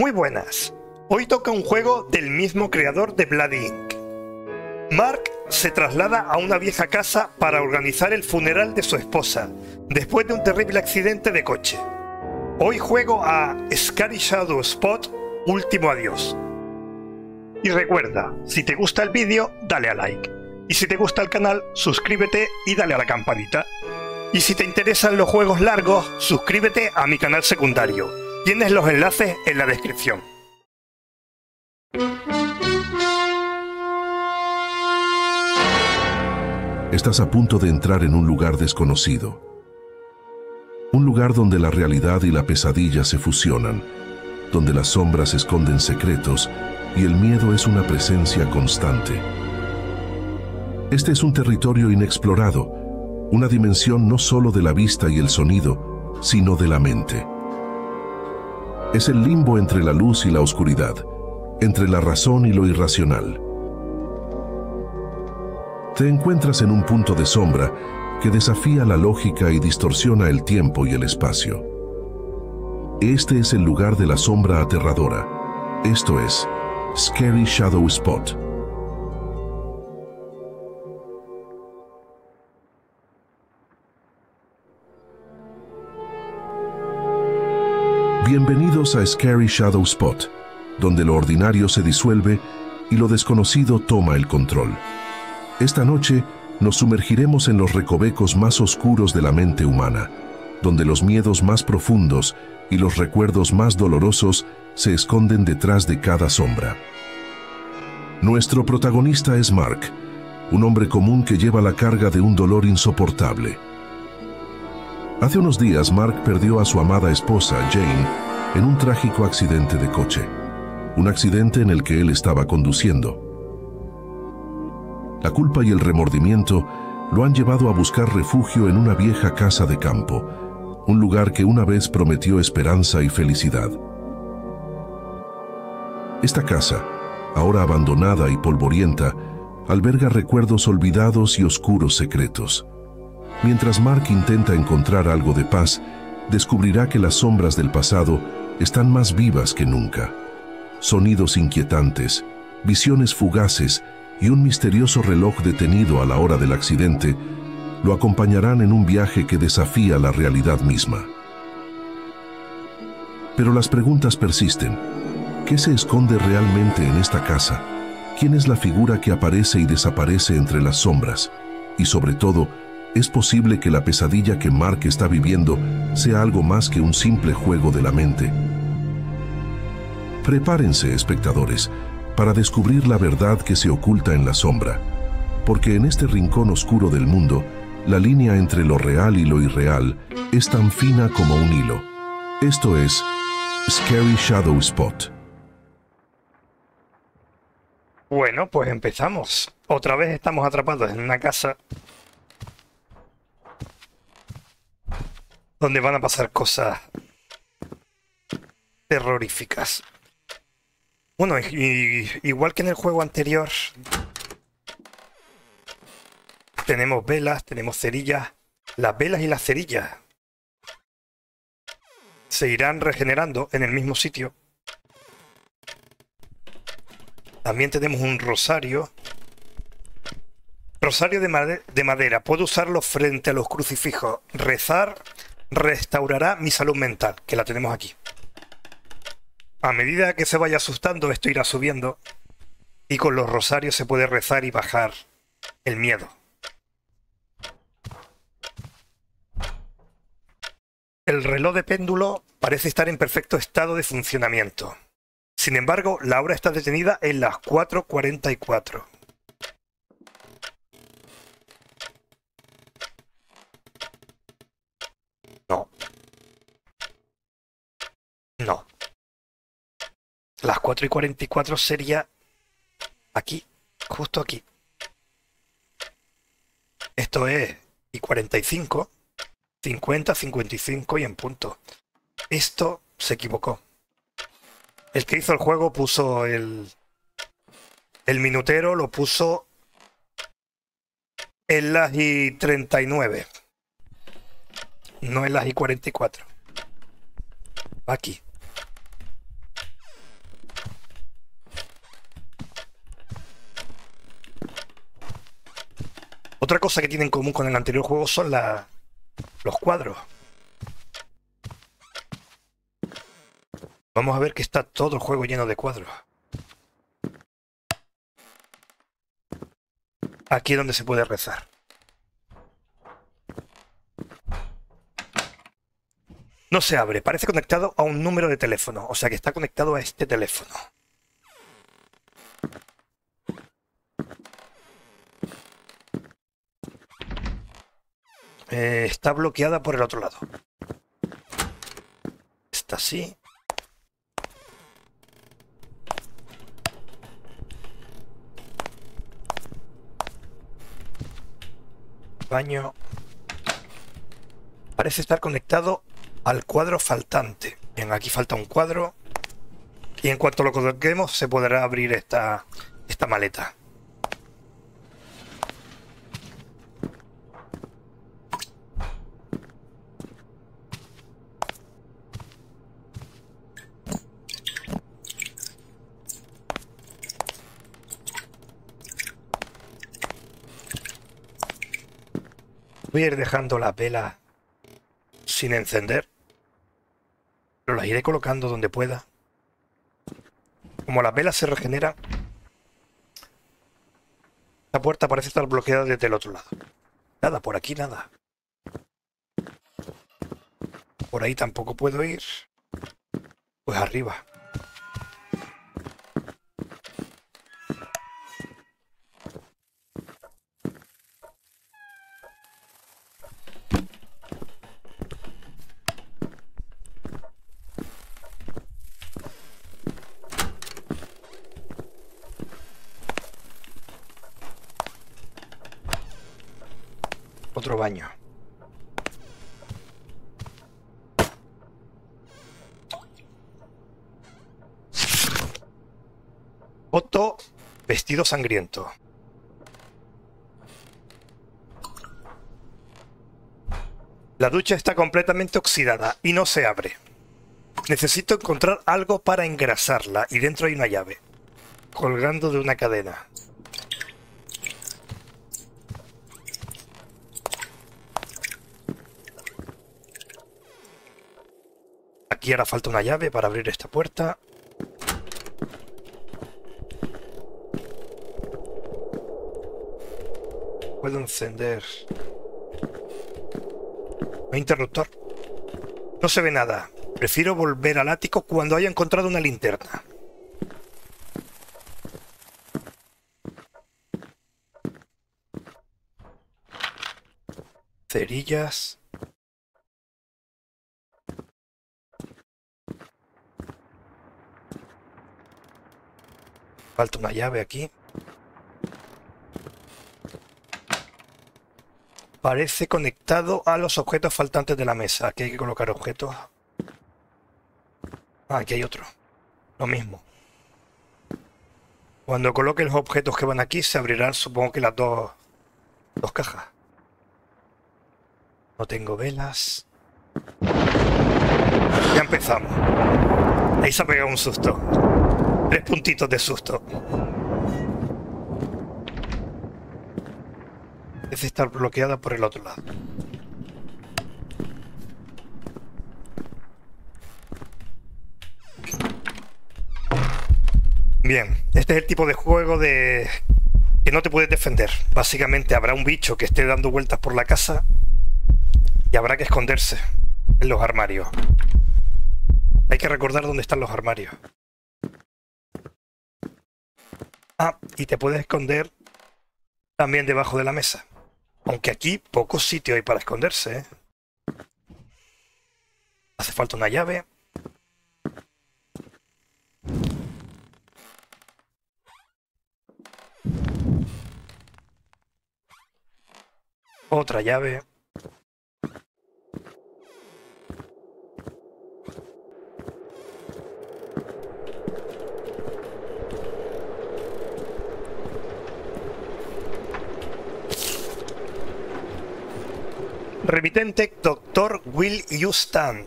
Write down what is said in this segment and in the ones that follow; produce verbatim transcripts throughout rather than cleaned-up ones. Muy buenas, hoy toca un juego del mismo creador de Bloody Ink. Mark se traslada a una vieja casa para organizar el funeral de su esposa, después de un terrible accidente de coche. Hoy juego a Scary Shadow Spot Último Adiós. Y recuerda, si te gusta el vídeo, dale a like. Y si te gusta el canal, suscríbete y dale a la campanita. Y si te interesan los juegos largos, suscríbete a mi canal secundario. Tienes los enlaces en la descripción. Estás a punto de entrar en un lugar desconocido. Un lugar donde la realidad y la pesadilla se fusionan, donde las sombras esconden secretos y el miedo es una presencia constante. Este es un territorio inexplorado, una dimensión no solo de la vista y el sonido, sino de la mente. Es el limbo entre la luz y la oscuridad, entre la razón y lo irracional. Te encuentras en un punto de sombra que desafía la lógica y distorsiona el tiempo y el espacio. Este es el lugar de la sombra aterradora. Esto es Scary Shadow Spot. Bienvenidos a Scary Shadow Spot, donde lo ordinario se disuelve y lo desconocido toma el control. Esta noche nos sumergiremos en los recovecos más oscuros de la mente humana, donde los miedos más profundos y los recuerdos más dolorosos se esconden detrás de cada sombra. Nuestro protagonista es Mark, un hombre común que lleva la carga de un dolor insoportable. Hace unos días, Mark perdió a su amada esposa, Jane, en un trágico accidente de coche. Un accidente en el que él estaba conduciendo. La culpa y el remordimiento lo han llevado a buscar refugio en una vieja casa de campo, un lugar que una vez prometió esperanza y felicidad. Esta casa, ahora abandonada y polvorienta, alberga recuerdos olvidados y oscuros secretos. Mientras Mark intenta encontrar algo de paz, descubrirá que las sombras del pasado están más vivas que nunca. Sonidos inquietantes, visiones fugaces y un misterioso reloj detenido a la hora del accidente lo acompañarán en un viaje que desafía la realidad misma. Pero las preguntas persisten. ¿Qué se esconde realmente en esta casa? ¿Quién es la figura que aparece y desaparece entre las sombras? Y sobre todo, ¿es posible que la pesadilla que Mark está viviendo sea algo más que un simple juego de la mente? Prepárense, espectadores, para descubrir la verdad que se oculta en la sombra, porque en este rincón oscuro del mundo, la línea entre lo real y lo irreal es tan fina como un hilo. Esto es Scary Shadow Spot. Bueno, pues empezamos. Otra vez estamos atrapados en una casa donde van a pasar cosas terroríficas. Bueno, y, igual que en el juego anterior, tenemos velas, tenemos cerillas. Las velas y las cerillas se irán regenerando en el mismo sitio. También tenemos un rosario. Rosario de, made- de madera. Puedo usarlo frente a los crucifijos. Rezar restaurará mi salud mental, que la tenemos aquí. A medida que se vaya asustando, esto irá subiendo. Y con los rosarios se puede rezar y bajar el miedo. El reloj de péndulo parece estar en perfecto estado de funcionamiento. Sin embargo, la hora está detenida en las cuatro cuarenta y cuatro. No. No. Las cuatro y cuarenta y cuatro sería aquí, justo aquí. Esto es y cuarenta y cinco, cincuenta, cincuenta y cinco y en punto. Esto se equivocó. El que hizo el juego puso el, el minutero, lo puso en las y treinta y nueve. No en las y cuarenta y cuatro. Aquí. Otra cosa que tiene en común con el anterior juego son la, los cuadros. Vamos a ver que está todo el juego lleno de cuadros. Aquí es donde se puede rezar. No se abre, parece conectado a un número de teléfono, o sea que está conectado a este teléfono. Eh, está bloqueada por el otro lado. Está así. Baño. Parece estar conectado al cuadro faltante. Bien, aquí falta un cuadro. Y en cuanto lo coloquemos se podrá abrir esta, esta maleta. Voy a ir dejando la vela sin encender, pero las iré colocando donde pueda. Como la vela se regenera, la puerta parece estar bloqueada desde el otro lado. Nada, por aquí nada. Por ahí tampoco puedo ir. Pues arriba. Otro baño. Otto, vestido sangriento. La ducha está completamente oxidada y no se abre. Necesito encontrar algo para engrasarla y dentro hay una llave, colgando de una cadena. Y ahora falta una llave para abrir esta puerta. Puedo encender un interruptor. No se ve nada. Prefiero volver al ático cuando haya encontrado una linterna. Cerillas. Falta una llave aquí. Parece conectado a los objetos faltantes de la mesa. Aquí hay que colocar objetos. Ah, aquí hay otro. Lo mismo. Cuando coloque los objetos que van aquí, se abrirán, supongo que las dos, dos cajas. No tengo velas. Ya empezamos. Ahí se ha pegado un susto. Tres puntitos de susto. Debe estar bloqueada por el otro lado. Bien, este es el tipo de juego de que no te puedes defender. Básicamente habrá un bicho que esté dando vueltas por la casa y habrá que esconderse en los armarios. Hay que recordar dónde están los armarios. Ah, y te puedes esconder también debajo de la mesa. Aunque aquí poco sitio hay para esconderse, ¿eh? Hace falta una llave. Otra llave. Remitente doctor Will Stone,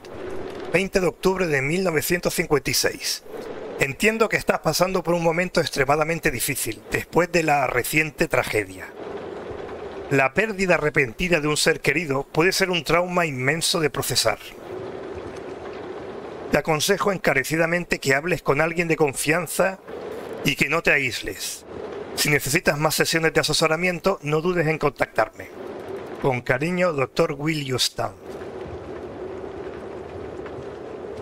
veinte de octubre de mil novecientos cincuenta y seis. Entiendo que estás pasando por un momento extremadamente difícil, después de la reciente tragedia. La pérdida repentina de un ser querido puede ser un trauma inmenso de procesar. Te aconsejo encarecidamente que hables con alguien de confianza y que no te aísles. Si necesitas más sesiones de asesoramiento, no dudes en contactarme. Con cariño, doctor William Stone.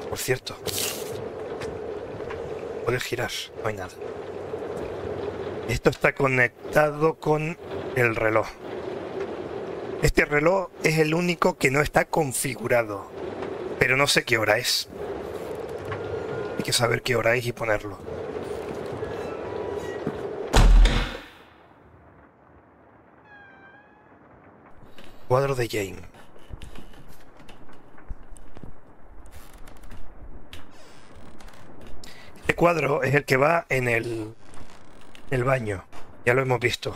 Por cierto, puedes girar, no hay nada. Esto está conectado con el reloj. Este reloj es el único que no está configurado, pero no sé qué hora es. Hay que saber qué hora es y ponerlo. Cuadro de Jane. Este cuadro es el que va en el, el baño. Ya lo hemos visto.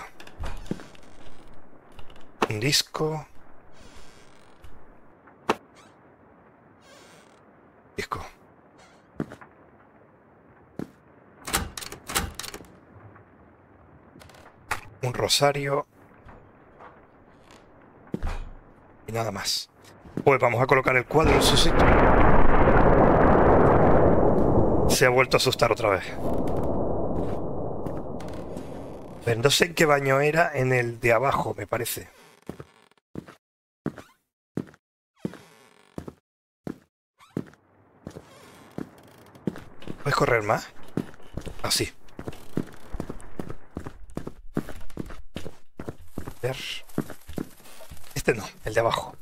Un disco. Disco. Un rosario. Y nada más. Pues vamos a colocar el cuadro en su sitio. Se ha vuelto a asustar otra vez. Pero no sé en qué baño era, en el de abajo, me parece. ¿Puedes correr más? Así. A ver. Este no, el de abajo.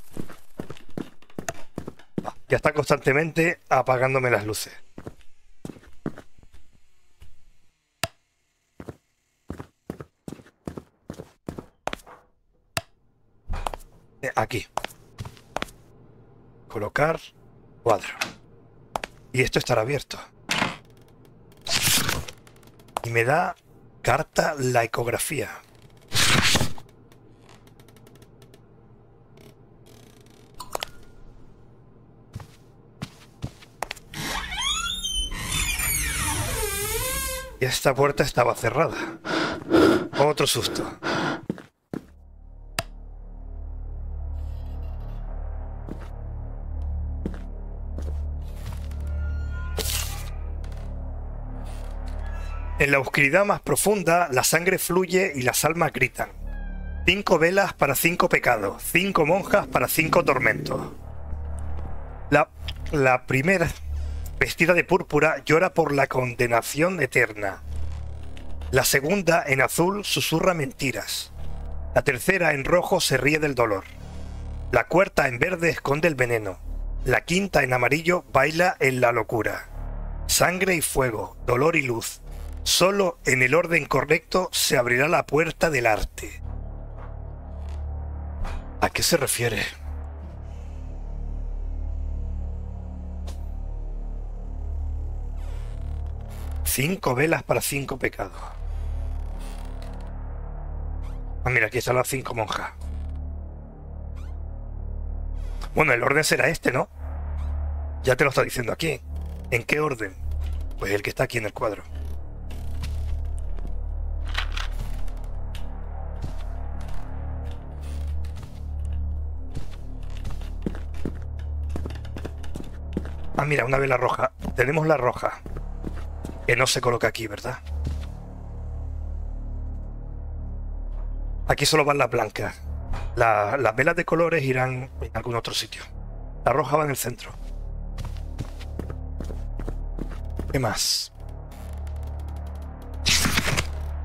Ah, ya está constantemente apagándome las luces. Eh, aquí. Colocar cuadro. Y esto estará abierto. Y me da carta la ecografía. Y esta puerta estaba cerrada. Otro susto. En la oscuridad más profunda, la sangre fluye y las almas gritan. Cinco velas para cinco pecados, cinco monjas para cinco tormentos. La, la primera... vestida de púrpura, llora por la condenación eterna. La segunda, en azul, susurra mentiras. La tercera, en rojo, se ríe del dolor. La cuarta, en verde, esconde el veneno. La quinta, en amarillo, baila en la locura. Sangre y fuego, dolor y luz. Solo en el orden correcto se abrirá la puerta del arte. ¿A qué se refiere? Cinco velas para cinco pecados. Ah, mira, aquí están las cinco monjas. Bueno, el orden será este, ¿no? Ya te lo está diciendo aquí. ¿En qué orden? Pues el que está aquí en el cuadro. Ah, mira, una vela roja. Tenemos la roja. Que no se coloca aquí, ¿verdad? Aquí solo van las blancas. La, las velas de colores irán en algún otro sitio. La roja va en el centro. ¿Qué más?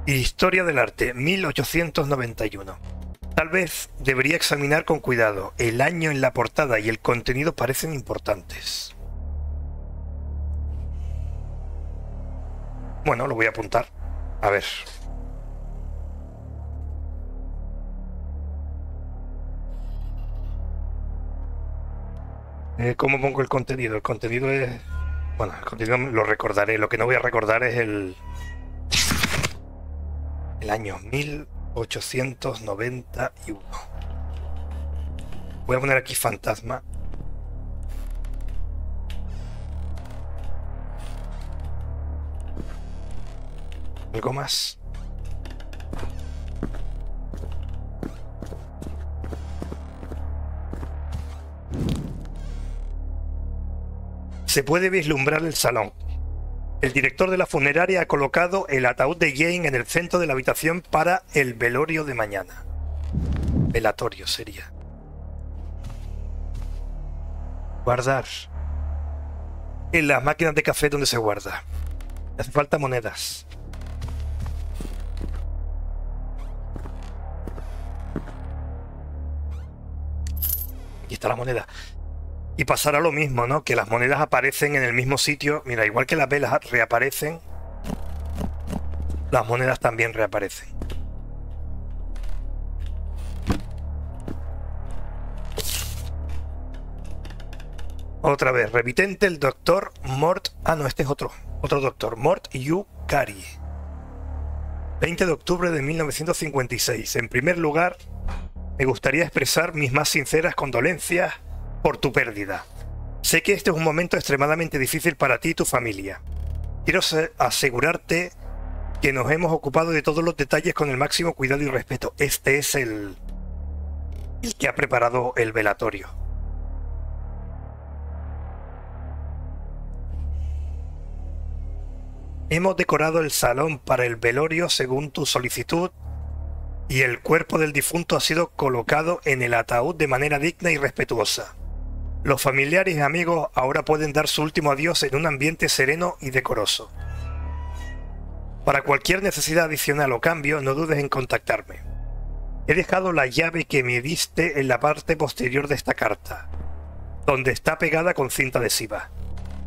Historia del arte, mil ochocientos noventa y uno. Tal vez debería examinar con cuidado. El año en la portada y el contenido parecen importantes. Bueno, lo voy a apuntar. A ver. Eh, ¿Cómo pongo el contenido? El contenido es... Bueno, el contenido lo recordaré. Lo que no voy a recordar es el... El año mil ochocientos noventa y uno. Voy a poner aquí fantasma. ¿Algo más? Se puede vislumbrar el salón. El director de la funeraria ha colocado el ataúd de Jane en el centro de la habitación para el velorio de mañana. Velatorio sería. Guardar. En las máquinas de café donde se guarda. Hace falta monedas. Aquí está la moneda. Y pasará lo mismo, ¿no? Que las monedas aparecen en el mismo sitio. Mira, igual que las velas reaparecen, las monedas también reaparecen. Otra vez, repitente, el doctor Mort... Ah, no, este es otro. Otro doctor, Mort Yukari. veinte de octubre de mil novecientos cincuenta y seis. En primer lugar, me gustaría expresar mis más sinceras condolencias por tu pérdida. Sé que este es un momento extremadamente difícil para ti y tu familia. Quiero asegurarte que nos hemos ocupado de todos los detalles con el máximo cuidado y respeto. Este es el, el que ha preparado el velatorio. Hemos decorado el salón para el velorio según tu solicitud y el cuerpo del difunto ha sido colocado en el ataúd de manera digna y respetuosa. Los familiares y amigos ahora pueden dar su último adiós en un ambiente sereno y decoroso. Para cualquier necesidad adicional o cambio, no dudes en contactarme. He dejado la llave que me diste en la parte posterior de esta carta, donde está pegada con cinta adhesiva.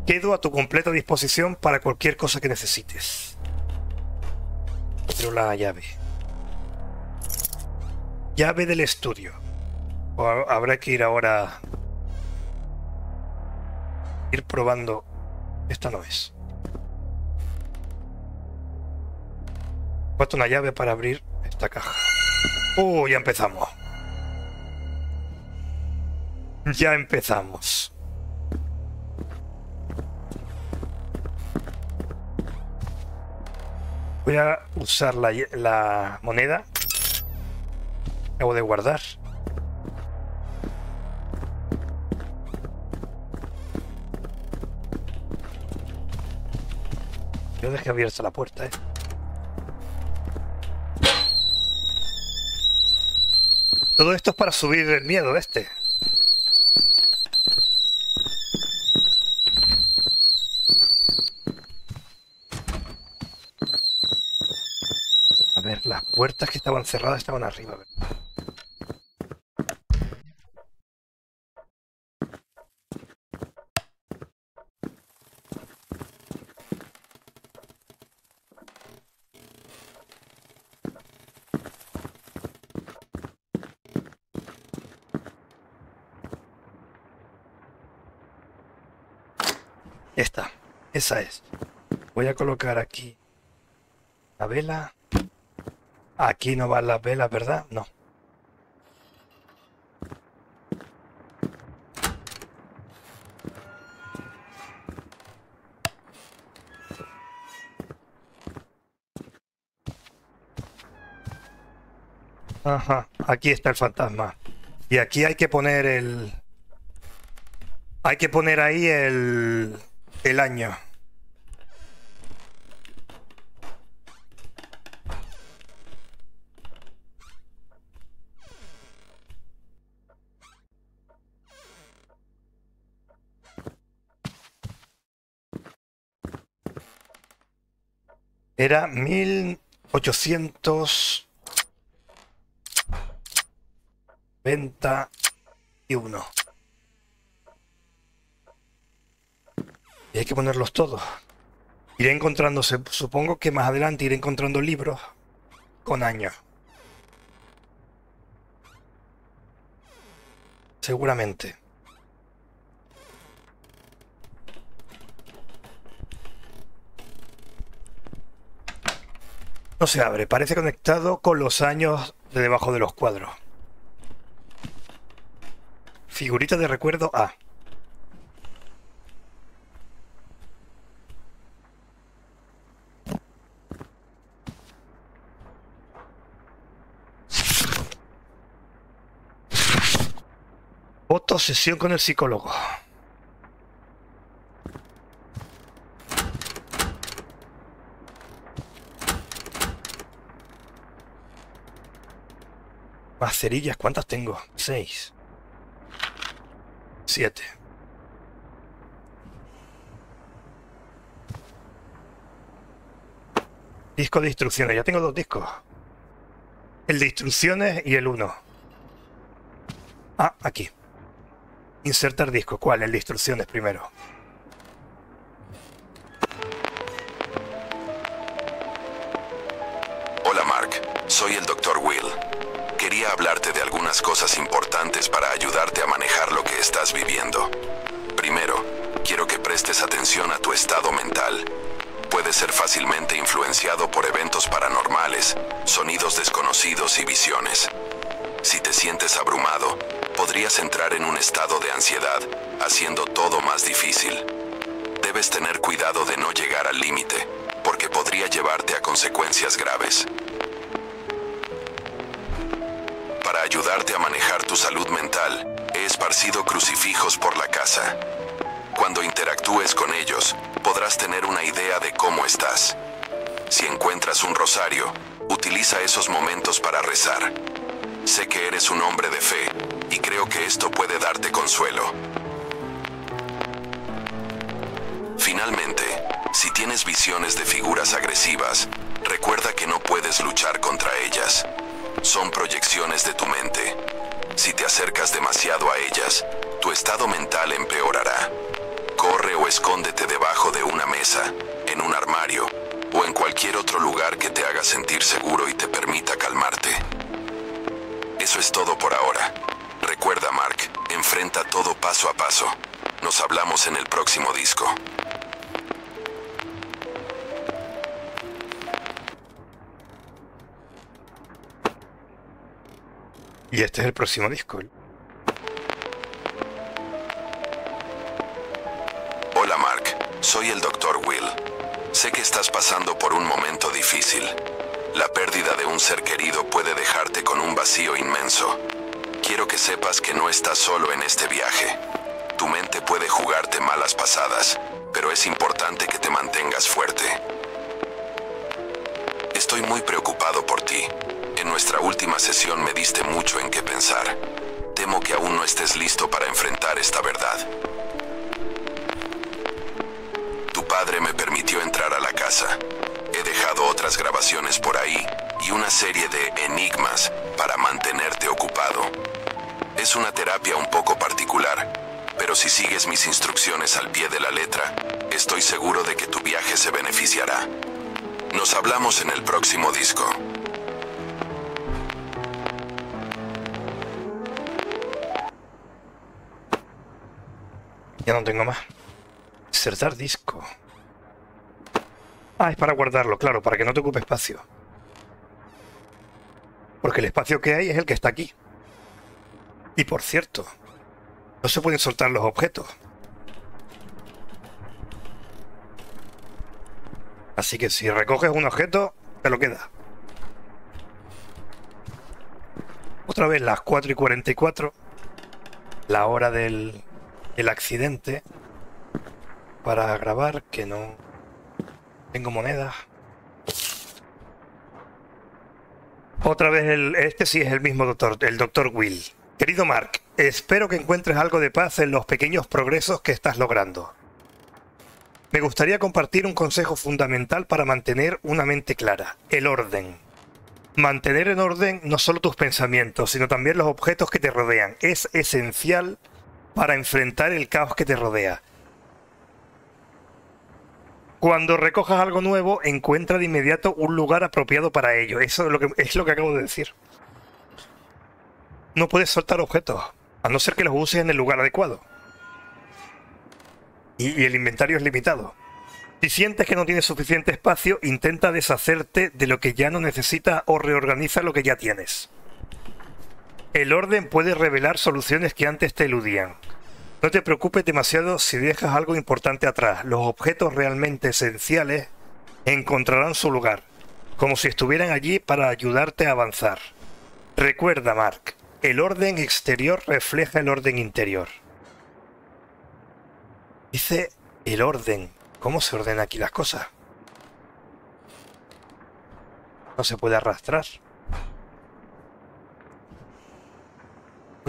Quedo a tu completa disposición para cualquier cosa que necesites. Quiero la llave. Llave del estudio. O habrá que ir ahora... ir probando. Esta no es. Falta una llave para abrir esta caja. ¡Uh! Ya empezamos. Ya empezamos. Voy a usar la, la moneda. Acabo de guardar. Yo dejé abierta la puerta, ¿eh? Todo esto es para subir el miedo este. A ver, las puertas que estaban cerradas estaban arriba. Esta, esa es. Voy a colocar aquí la vela. Aquí no van las velas, ¿verdad? No. Ajá, aquí está el fantasma. Y aquí hay que poner el... Hay que poner ahí el... el año. Era mil ochocientos veintiuno. Y hay que ponerlos todos. Iré encontrando, supongo que más adelante iré encontrando libros con años. Seguramente. No se abre, parece conectado con los años de debajo de los cuadros. Figurita de recuerdo A. Foto, sesión con el psicólogo. Más cerillas, ¿cuántas tengo? Seis. Siete. Disco de instrucciones. Ya tengo dos discos. El de instrucciones y el uno. Ah, aquí. Insertar disco. ¿Cuál? El de instrucciones primero. Hola, Mark. Soy el doctor Will. Quería hablarte de algunas cosas importantes para ayudarte a manejar lo que estás viviendo. Primero, quiero que prestes atención a tu estado mental. Puede ser fácilmente influenciado por eventos paranormales, sonidos desconocidos y visiones. Si te sientes abrumado, podrías entrar en un estado de ansiedad, haciendo todo más difícil. Debes tener cuidado de no llegar al límite, porque podría llevarte a consecuencias graves. Para ayudarte a manejar tu salud mental, he esparcido crucifijos por la casa. Cuando interactúes con ellos, podrás tener una idea de cómo estás. Si encuentras un rosario, utiliza esos momentos para rezar. Sé que eres un hombre de fe, y creo que esto puede darte consuelo. Finalmente, si tienes visiones de figuras agresivas, recuerda que no puedes luchar contra ellas. Son proyecciones de tu mente. Si te acercas demasiado a ellas, tu estado mental empeorará. Corre o escóndete debajo de una mesa, en un armario, o en cualquier otro lugar que te haga sentir seguro y te permita calmarte. Eso es todo por ahora. Recuerda, Mark, enfrenta todo paso a paso. Nos hablamos en el próximo disco. Y este es el próximo disco. Hola, Mark. Soy el doctor Will. Sé que estás pasando por un momento difícil. La pérdida de un ser querido puede dejarte con un vacío inmenso. Quiero que sepas que no estás solo en este viaje. Tu mente puede jugarte malas pasadas, pero es importante que te mantengas fuerte. Estoy muy preocupado por ti. En nuestra última sesión me diste mucho en qué pensar. Temo que aún no estés listo para enfrentar esta verdad. Tu padre me permitió entrar a la casa. He dejado otras grabaciones por ahí y una serie de enigmas para mantenerte ocupado. Es una terapia un poco particular, pero si sigues mis instrucciones al pie de la letra, estoy seguro de que tu viaje se beneficiará. Nos hablamos en el próximo disco. Ya no tengo más. Insertar disco. Ah, es para guardarlo, claro, para que no te ocupe espacio. Porque el espacio que hay es el que está aquí. Y por cierto, no se pueden soltar los objetos. Así que si recoges un objeto, te lo queda. Otra vez las cuatro y cuarenta y cuatro. La hora del el accidente. Para grabar, que no... Tengo monedas. Otra vez, el, este sí es el mismo doctor, el doctor Will. Querido Mark, espero que encuentres algo de paz en los pequeños progresos que estás logrando. Me gustaría compartir un consejo fundamental para mantener una mente clara, el orden. Mantener en orden no solo tus pensamientos, sino también los objetos que te rodean. Es esencial para enfrentar el caos que te rodea. Cuando recojas algo nuevo, encuentra de inmediato un lugar apropiado para ello. Eso es lo que, es lo que acabo de decir. No puedes soltar objetos, a no ser que los uses en el lugar adecuado. Y, y el inventario es limitado. Si sientes que no tienes suficiente espacio, intenta deshacerte de lo que ya no necesitas o reorganiza lo que ya tienes. El orden puede revelar soluciones que antes te eludían. No te preocupes demasiado si dejas algo importante atrás. Los objetos realmente esenciales encontrarán su lugar, como si estuvieran allí para ayudarte a avanzar. Recuerda, Mark, el orden exterior refleja el orden interior. Dice el orden. ¿Cómo se ordenan aquí las cosas? No se puede arrastrar.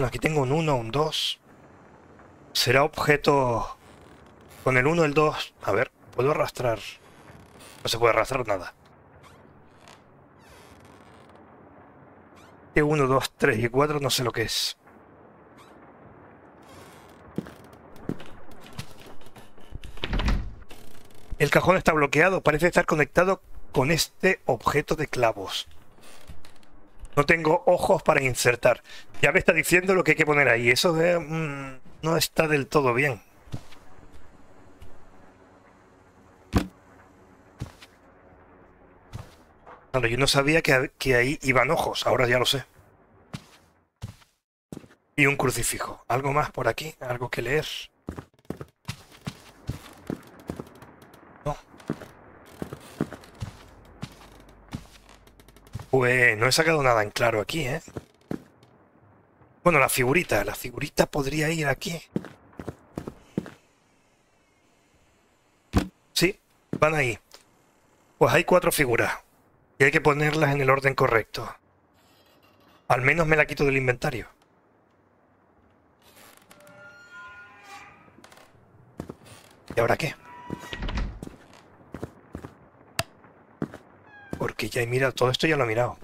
Bueno, aquí tengo un uno, un dos. Será objeto... Con el uno, el dos... A ver, ¿puedo arrastrar? No se puede arrastrar nada. Este uno, dos, tres y cuatro no sé lo que es. El cajón está bloqueado. Parece estar conectado con este objeto de clavos. No tengo ojos para insertar. Ya me está diciendo lo que hay que poner ahí. Eso de, mmm, no está del todo bien. Claro, yo no sabía que, que ahí iban ojos. Ahora ya lo sé. Y un crucifijo. ¿Algo más por aquí? ¿Algo que leer? Pues no he sacado nada en claro aquí, ¿eh? Bueno, la figurita. La figurita podría ir aquí. Sí, van ahí. Pues hay cuatro figuras. Y hay que ponerlas en el orden correcto. Al menos me la quito del inventario. ¿Y ahora qué? Porque ya he mirado, todo esto ya lo he mirado.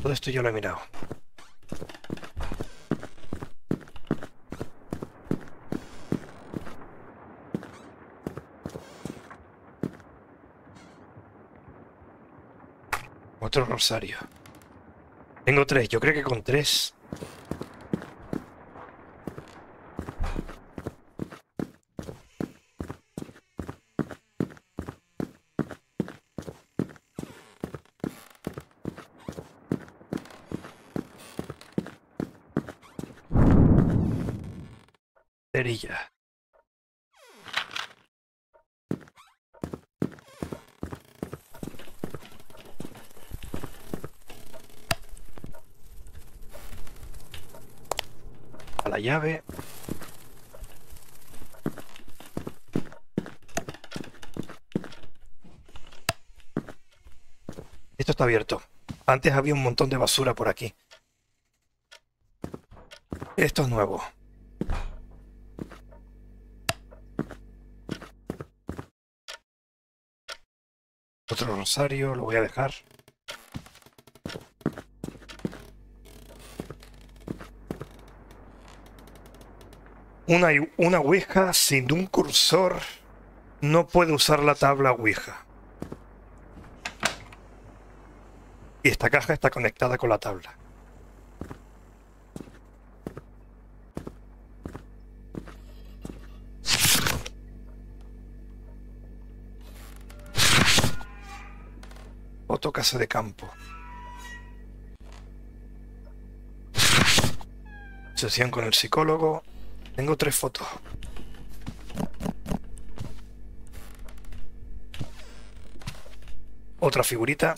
Todo esto ya lo he mirado. Otro rosario. Tengo tres, yo creo que con tres... A la llave. Esto está abierto. Antes había un montón de basura por aquí. Esto es nuevo. Otro rosario, lo voy a dejar. Una, una ouija sin un cursor. No puede usar la tabla ouija. Y esta caja está conectada con la tabla. Casa de campo. Sesión con el psicólogo. Tengo tres fotos. Otra figurita.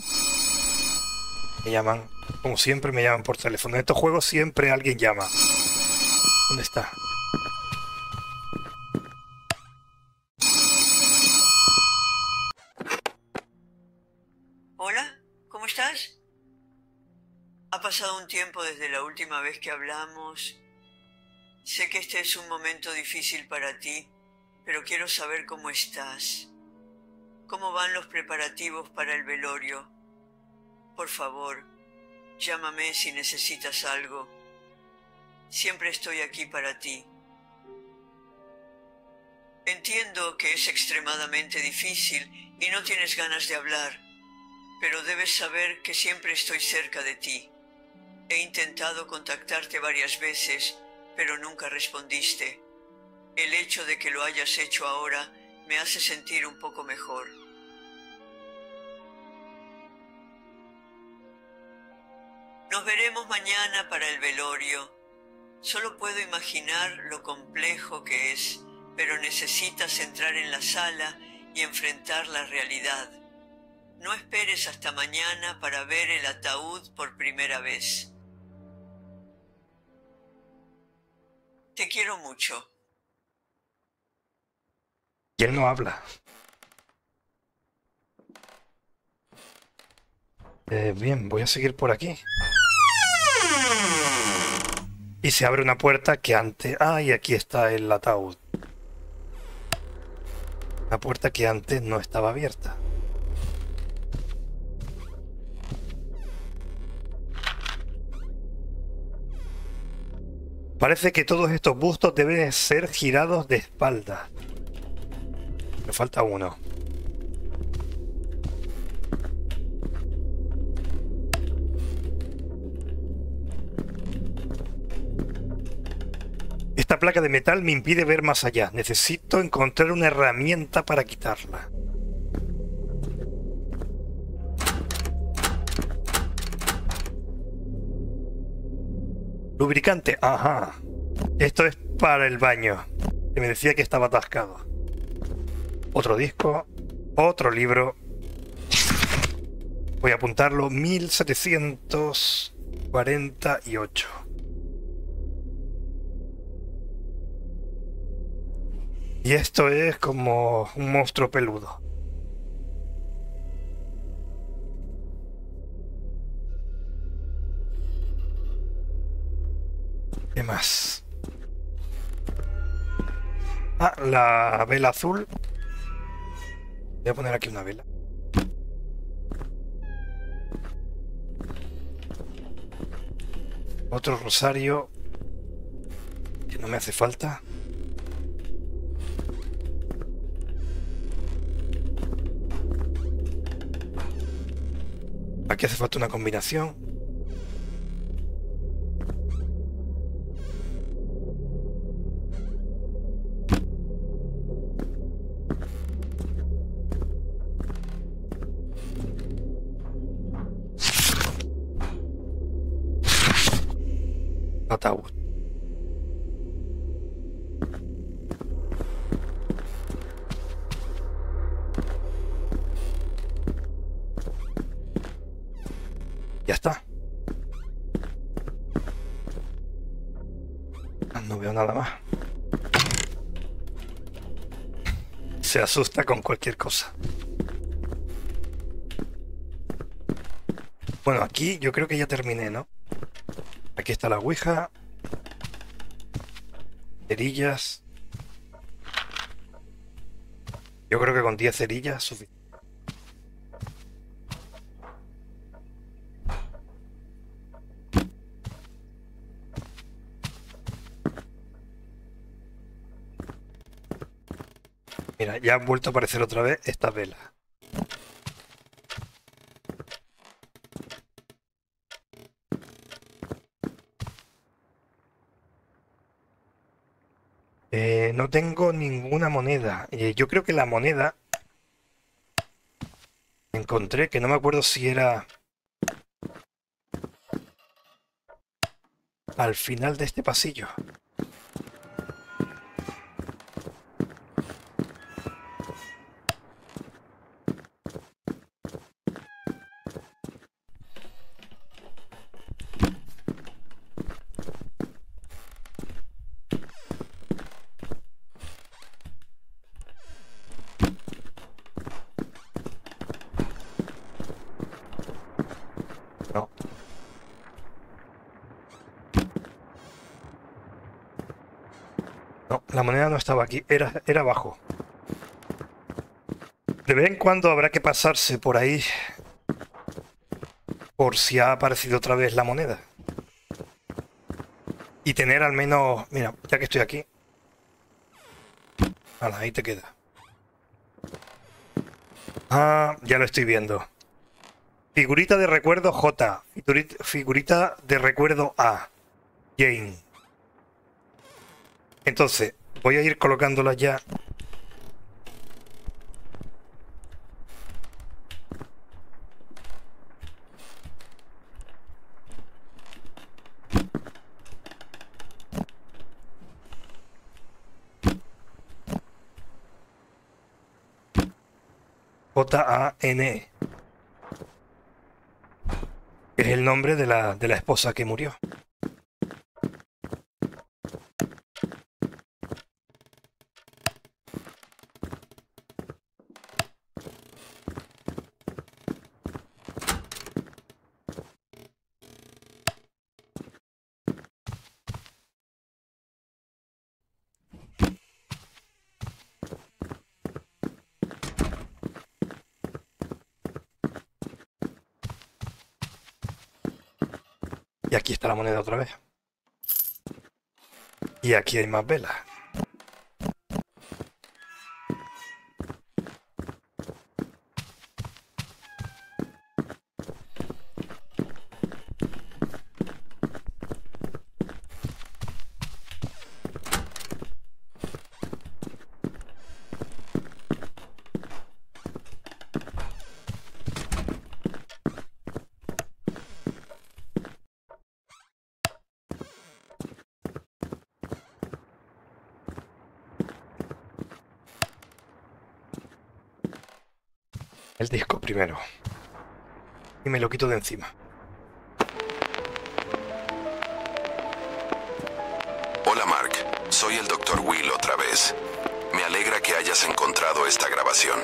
Me llaman. Como siempre me llaman por teléfono. En estos juegos siempre alguien llama. ¿Dónde está? Desde la última vez que hablamos, sé que este es un momento difícil para ti, pero quiero saber cómo estás, cómo van los preparativos para el velorio. Por favor, llámame si necesitas algo. Siempre estoy aquí para ti. Entiendo que es extremadamente difícil y no tienes ganas de hablar, pero debes saber que siempre estoy cerca de ti. He intentado contactarte varias veces, pero nunca respondiste. El hecho de que lo hayas hecho ahora me hace sentir un poco mejor. Nos veremos mañana para el velorio. Solo puedo imaginar lo complejo que es, pero necesitas entrar en la sala y enfrentar la realidad. No esperes hasta mañana para ver el ataúd por primera vez. Te quiero mucho. Y él no habla. Eh, bien, voy a seguir por aquí. Y se abre una puerta que antes... Ah, y aquí está el ataúd. Una puerta que antes no estaba abierta. Parece que todos estos bustos deben ser girados de espalda. Me falta uno. Esta placa de metal me impide ver más allá. Necesito encontrar una herramienta para quitarla. Lubricante, ajá. Esto es para el baño, que me decía que estaba atascado. Otro disco, otro libro. Voy a apuntarlo, mil setecientos cuarenta y ocho. Y esto es como un monstruo peludo. ¿Qué más? Ah, la vela azul. Voy a poner aquí una vela. Otro rosario que no me hace falta. Aquí hace falta una combinación. Ataúd. Ya está. No veo nada más. Se asusta con cualquier cosa. Bueno, aquí yo creo que ya terminé, ¿no? Aquí está la ouija. Cerillas. Yo creo que con diez cerillas es suficiente. Mira, ya han vuelto a aparecer otra vez estas velas. Eh, no tengo ninguna moneda. Eh, yo creo que la moneda encontré, que no me acuerdo si era al final de este pasillo. La moneda no estaba aquí, era, era abajo. De vez en cuando habrá que pasarse por ahí por si ha aparecido otra vez la moneda. Y tener al menos... Mira, ya que estoy aquí. Ala, ahí te queda. Ah, ya lo estoy viendo. Figurita de recuerdo J. Figurita de recuerdo A. Jane. Entonces... Voy a ir colocándola ya. J A N E. Es el nombre de la, de la esposa que murió. Y aquí está la moneda otra vez. Y aquí hay más velas. El disco primero. Y me lo quito de encima. Hola Mark, soy el doctor Will otra vez. Me alegra que hayas encontrado esta grabación.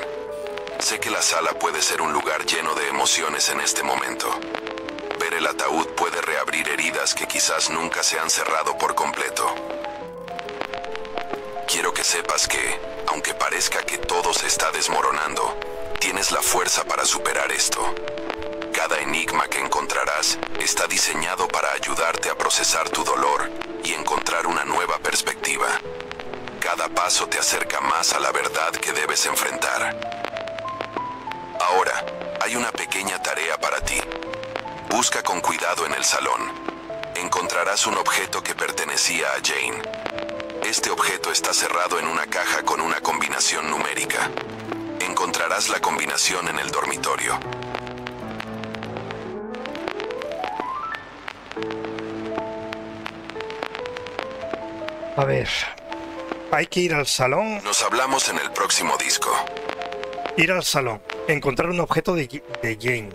Sé que la sala puede ser un lugar lleno de emociones en este momento. Ver el ataúd puede reabrir heridas que quizás nunca se han cerrado por completo. Quiero que sepas que, aunque parezca que todo se está desmoronando, tienes la fuerza para superar esto. Cada enigma que encontrarás está diseñado para ayudarte a procesar tu dolor y encontrar una nueva perspectiva. Cada paso te acerca más a la verdad que debes enfrentar. Ahora, hay una pequeña tarea para ti. Busca con cuidado en el salón. Encontrarás un objeto que pertenecía a Jane. Este objeto está cerrado en una caja con una combinación numérica. Encontrarás la combinación en el dormitorio. A ver, hay que ir al salón. Nos hablamos en el próximo disco. Ir al salón, encontrar un objeto de, de Jane.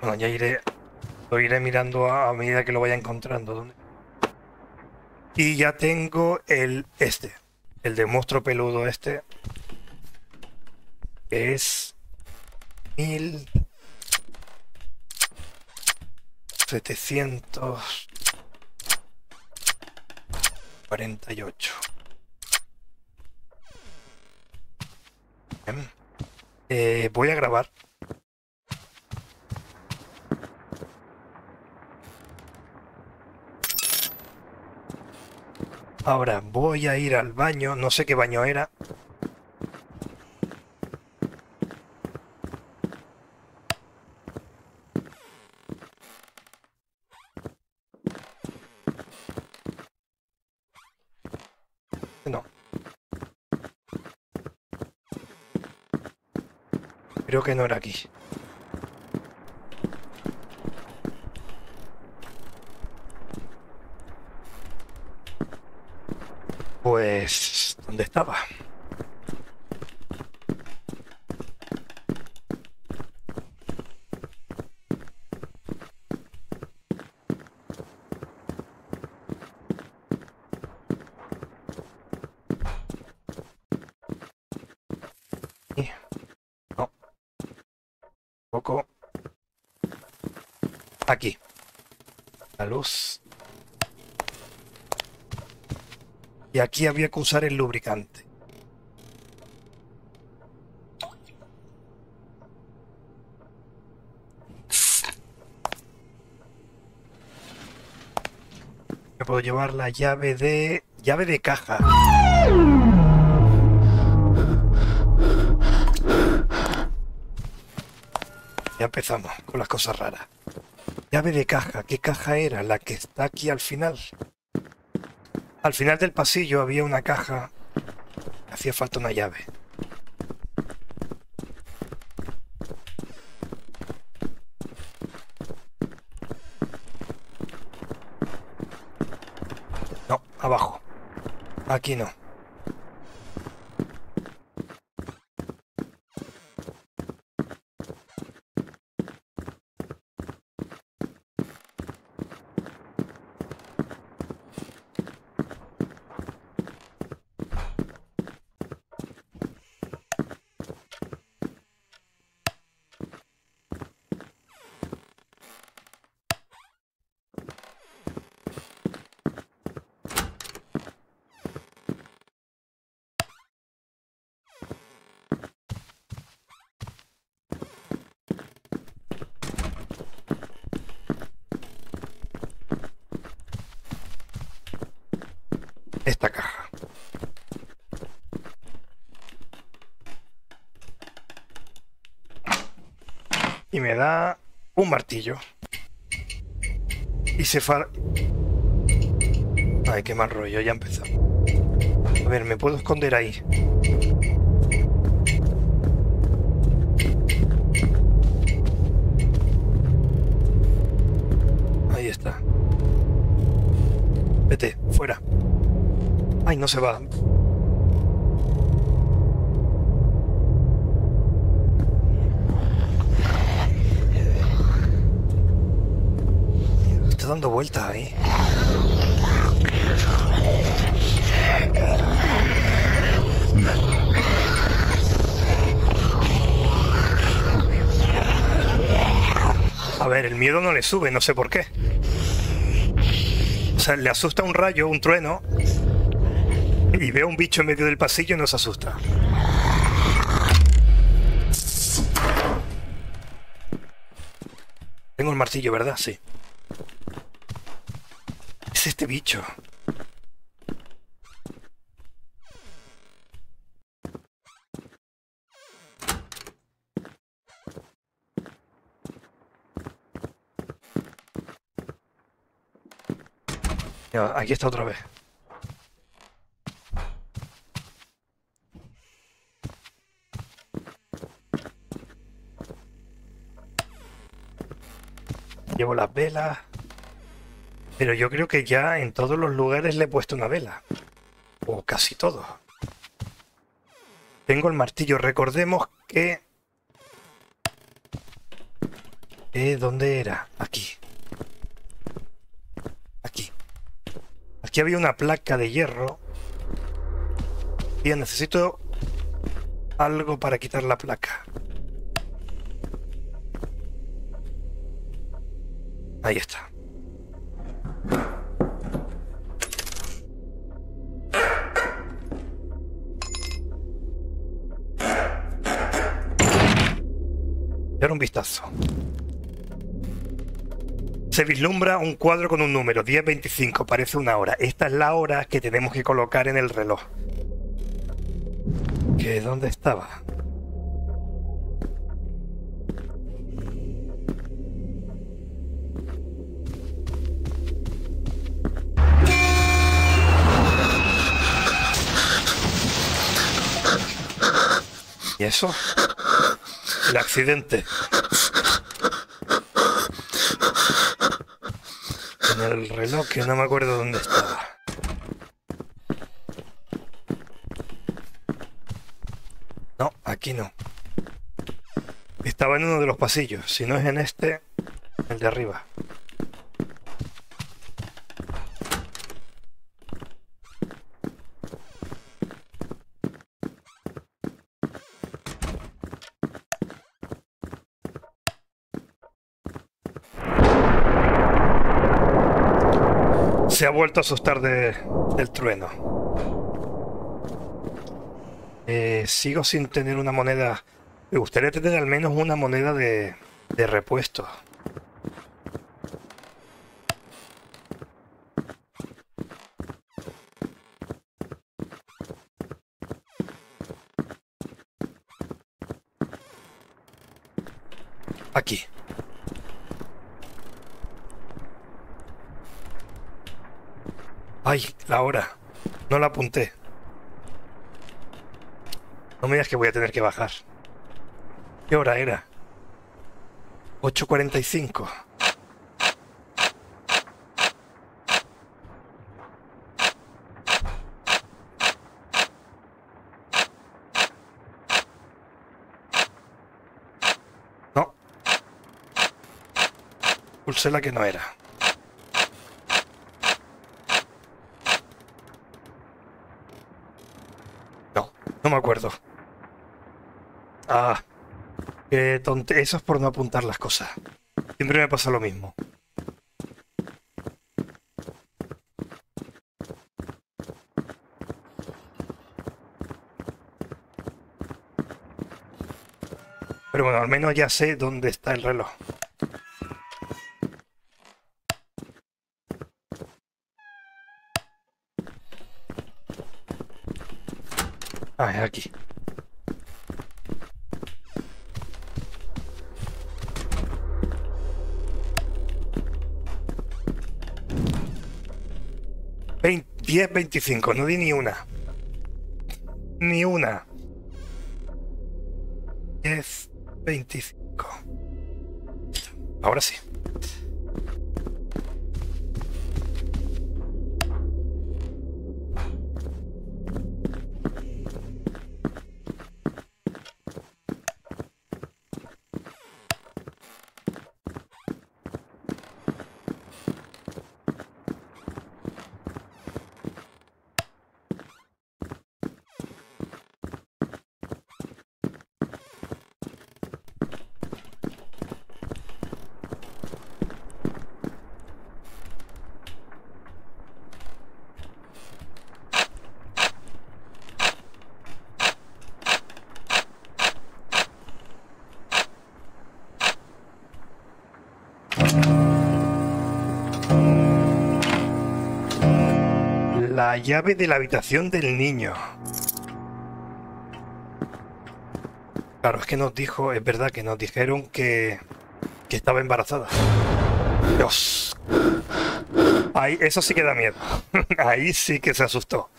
Bueno, ya iré, lo iré mirando a, a medida que lo vaya encontrando. ¿Dónde? Y ya tengo el este, el de monstruo peludo este, que es mil setecientos cuarenta y ocho. Eh, voy a grabar. Ahora voy a ir al baño, no sé qué baño era. No. Creo que no era aquí. Pues, ¿dónde estaba? No. Un poco. Aquí. La luz. Y aquí había que usar el lubricante. Me puedo llevar la llave de... llave de caja. Ya empezamos con las cosas raras. Llave de caja. ¿Qué caja era? La que está aquí al final. Al final del pasillo había una caja. Hacía falta una llave. No, abajo. Aquí no. esta caja. Y me da un martillo. Y se fa... Ay, qué mal rollo, ya empezó. A ver, ¿me puedo esconder ahí? Ahí está. Vete, fuera. Ay, no se va. Está dando vueltas ahí. A ver, el miedo no le sube, no sé por qué. O sea, le asusta un rayo, un trueno, y veo un bicho en medio del pasillo y no se asusta. Tengo el martillo, ¿verdad? Sí. Es este bicho. Aquí está otra vez. Llevo las velas. Pero yo creo que ya en todos los lugares le he puesto una vela. O casi todos. Tengo el martillo. Recordemos que... Eh, ¿dónde era? Aquí. Aquí había una placa de hierro. Y necesito algo para quitar la placa. Ahí está. Dar un vistazo. Se vislumbra un cuadro con un número, diez veinticinco, parece una hora. Esta es la hora que tenemos que colocar en el reloj. ¿Qué? ¿Dónde estaba? ¿Y eso? El accidente. El reloj que no me acuerdo dónde estaba. No, aquí no. Estaba en uno de los pasillos. Si no es en este, el de arriba. Se ha vuelto a asustar de, del trueno. Eh, sigo sin tener una moneda. Me gustaría tener al menos una moneda de, de repuesto. Aquí. Ay, la hora. No la apunté. No me digas que voy a tener que bajar. ¿Qué hora era? ocho cuarenta y cinco. No. Pulsé la que no era. No me acuerdo. Ah, qué tonte. Eso es por no apuntar las cosas. Siempre me pasa lo mismo. Pero bueno, al menos ya sé dónde está el reloj. aquí. diez, veinticinco, no di ni una. Ni una. diez, veinticinco. Ahora sí. La llave de la habitación del niño. Claro, es que nos dijo, es verdad que nos dijeron que, que estaba embarazada. Dios. Ahí, eso sí que da miedo. Ahí sí que se asustó.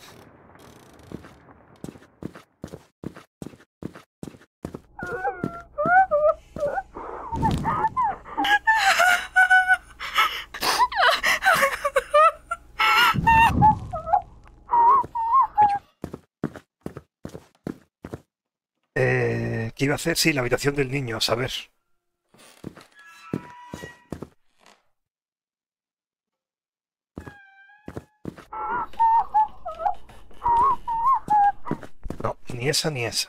¿Qué iba a hacer? Sí, la habitación del niño, a saber. No, ni esa ni esa.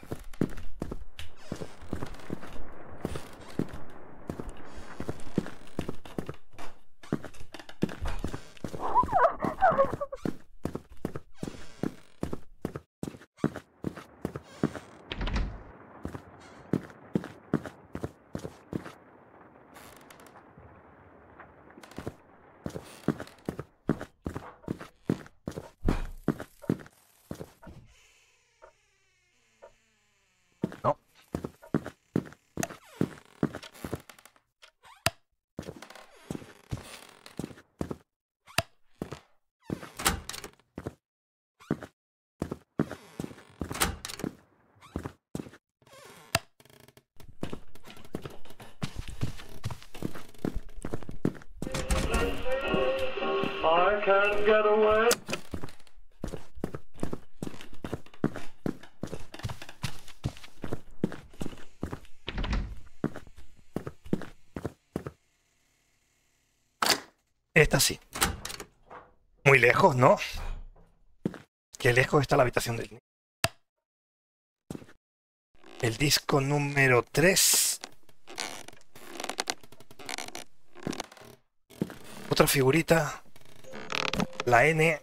Esta sí. Muy lejos, ¿no? Qué lejos está la habitación del niño. El disco número tres. Otra figurita. La N.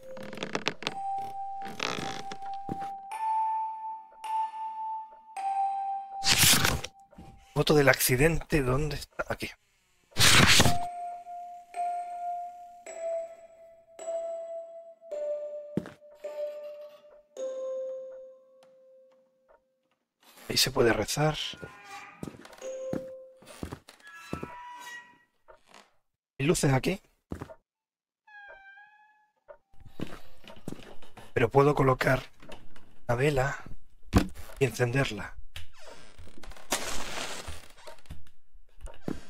Foto del accidente. ¿Dónde está? Aquí. Ahí se puede rezar. ¿Hay luces aquí? Pero puedo colocar la vela y encenderla.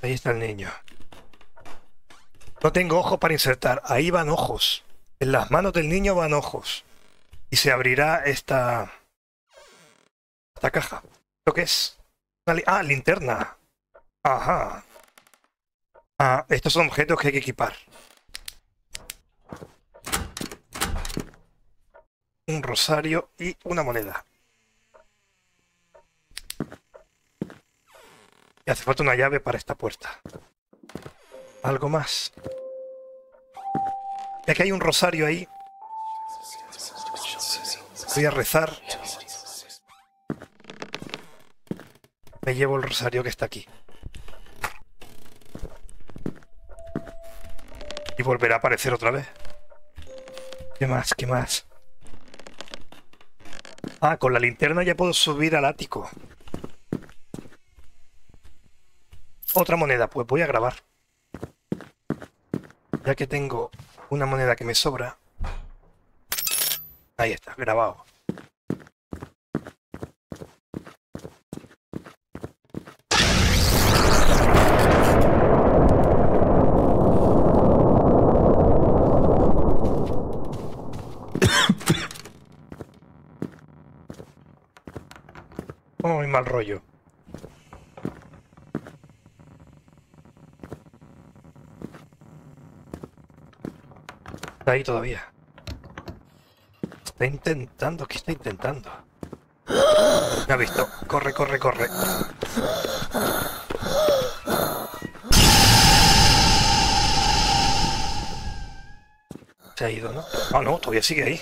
Ahí está el niño. No tengo ojos para insertar. Ahí van ojos. En las manos del niño van ojos. Y se abrirá esta... esta caja. ¿Lo que es? Ah, linterna. Ajá. Ah, estos son objetos que hay que equipar. Un rosario y una moneda. Y hace falta una llave para esta puerta. Algo más. Ya que hay un rosario ahí. Voy a rezar. Me llevo el rosario que está aquí. Y volverá a aparecer otra vez. ¿Qué más? ¿Qué más? Ah, con la linterna ya puedo subir al ático. Otra moneda, pues voy a grabar. Ya que tengo una moneda que me sobra. Ahí está, grabado. Muy mal rollo. Está ahí todavía. Está intentando, ¿qué está intentando? Me ha visto. Corre, corre, corre. Se ha ido, ¿no? Ah, no, todavía sigue ahí.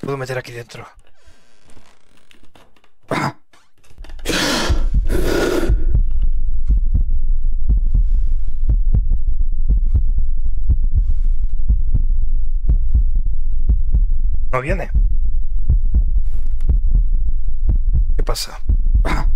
Puedo meter aquí dentro. ¡Ah! ¿No viene? ¿Qué pasa? ¡Ah!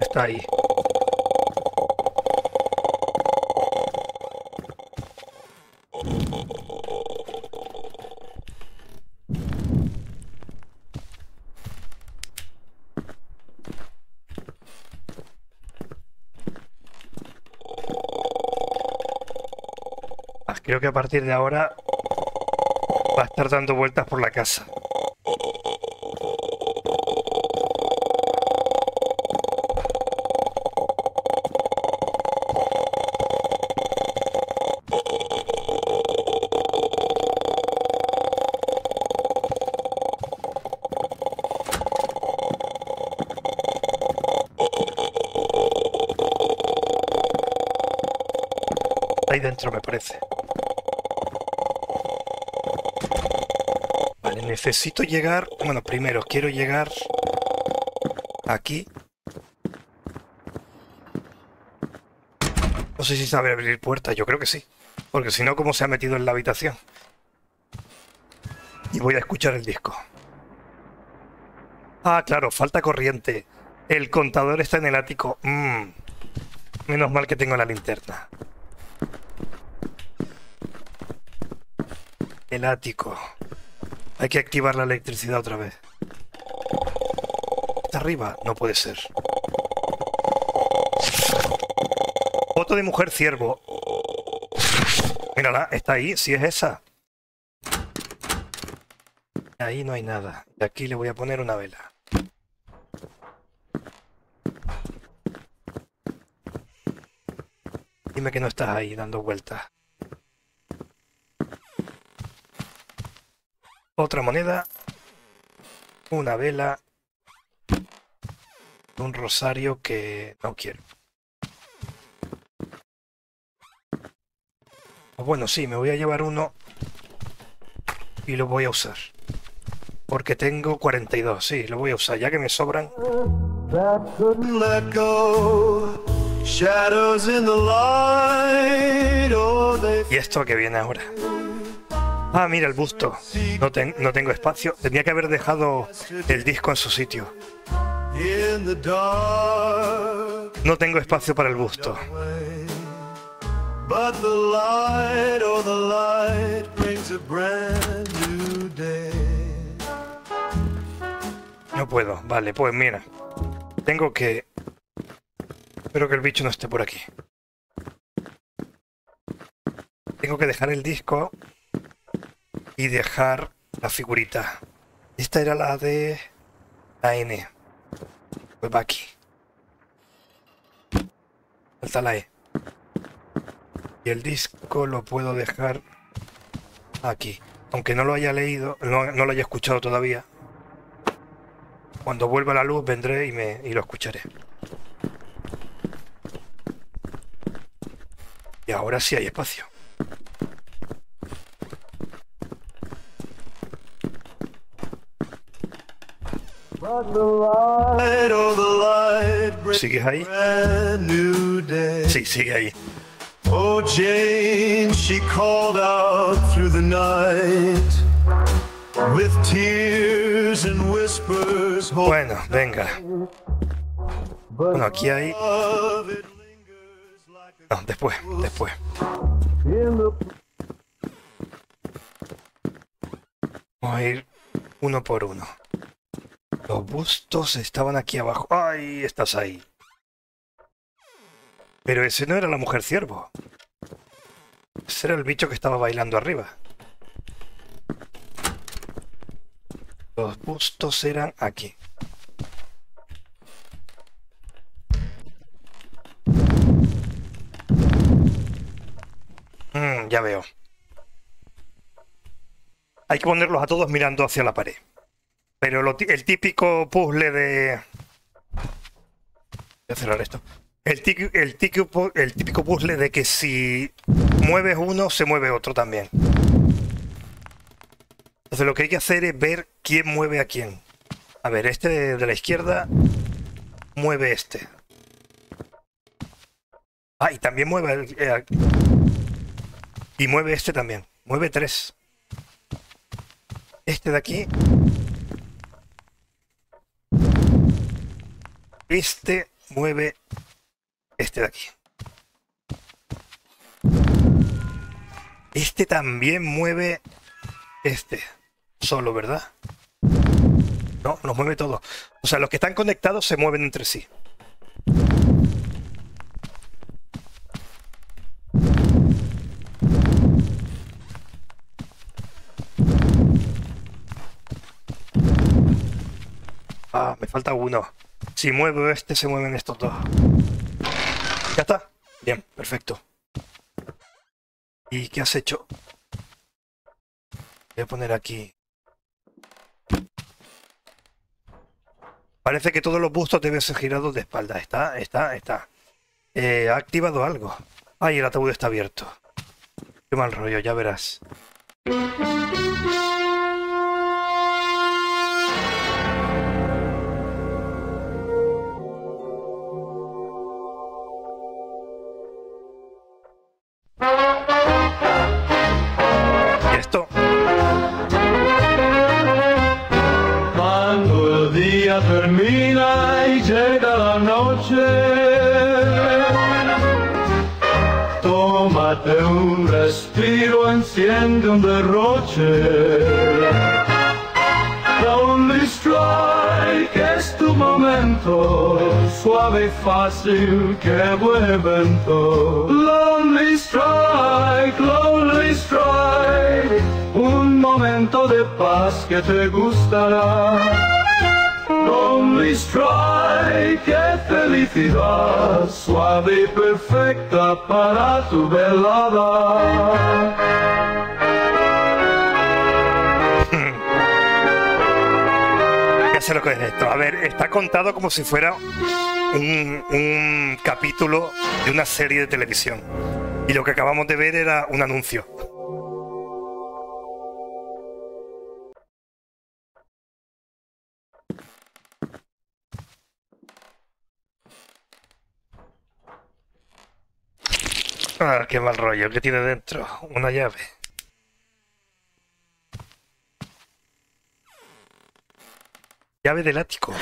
Está ahí. Ah, creo que a partir de ahora va a estar dando vueltas por la casa. Ahí dentro, me parece. Vale, necesito llegar... Bueno, primero quiero llegar... Aquí. No sé si sabe abrir puertas, yo creo que sí. Porque si no, ¿cómo se ha metido en la habitación? Y voy a escuchar el disco. Ah, claro, falta corriente. El contador está en el ático. Mm. Menos mal que tengo la linterna. El ático. Hay que activar la electricidad otra vez. ¿Está arriba? No puede ser. Foto de mujer ciervo. Mírala, está ahí, si es esa. Ahí no hay nada. De aquí le voy a poner una vela. Dime que no estás ahí dando vueltas. Otra moneda, una vela, un rosario que no quiero. Bueno, sí, me voy a llevar uno y lo voy a usar. Porque tengo cuarenta y dos, sí, lo voy a usar, ya que me sobran. ¿Y esto que viene ahora? Ah, mira el busto. No, ten, no tengo espacio. Tenía que haber dejado el disco en su sitio. No tengo espacio para el busto. No puedo. Vale, pues mira. Tengo que... Espero que el bicho no esté por aquí. Tengo que dejar el disco... Y dejar la figurita. Esta era la de la N. Pues va aquí. Falta la E. Y el disco lo puedo dejar aquí. Aunque no lo haya leído, no, no lo haya escuchado todavía. Cuando vuelva la luz vendré y, me, y lo escucharé. Y Y ahora sí hay espacio. ¿Sigues ahí? Sí, sigue ahí. Oh, Jane, she called out through the night with tears and whispers. Bueno, venga. Bueno, aquí hay... No, después, después. Vamos a ir uno por uno. Los bustos estaban aquí abajo. ¡Ay, estás ahí! Pero ese no era la mujer ciervo. Ese era el bicho que estaba bailando arriba. Los bustos eran aquí. Mm, ya veo. Hay que ponerlos a todos mirando hacia la pared. Pero lo el típico puzzle de... Voy a cerrar esto. El típico, el, típico, el típico puzzle de que si mueves uno, se mueve otro también. Entonces lo que hay que hacer es ver quién mueve a quién. A ver, este de, de la izquierda mueve este. Ah, y también mueve... El, eh, y mueve este también. Mueve tres. Este de aquí... Este mueve este de aquí. Este también mueve este. Solo, ¿verdad? No, los mueve todos. O sea, los que están conectados se mueven entre sí. Ah, me falta uno. Si muevo este, se mueven estos dos. ¿Ya está? Bien, perfecto. ¿Y qué has hecho? Voy a poner aquí. Parece que todos los bustos deben ser girados de espalda. Está, está, está. Eh, ha activado algo. Ay, el ataúd está abierto. Qué mal rollo, ya verás. Termina y llega la noche, tómate un respiro, enciende un derroche. Lonely Strike es tu momento, suave y fácil, qué buen evento. Lonely Strike, Lonely Strike, un momento de paz que te gustará. Lonely Strike, qué felicidad, suave y perfecta para tu velada. Ya sé lo que es esto. A ver, está contado como si fuera un, un capítulo de una serie de televisión. Y lo que acabamos de ver era un anuncio. Ah, qué mal rollo, ¿qué tiene dentro? Una llave. Llave del ático.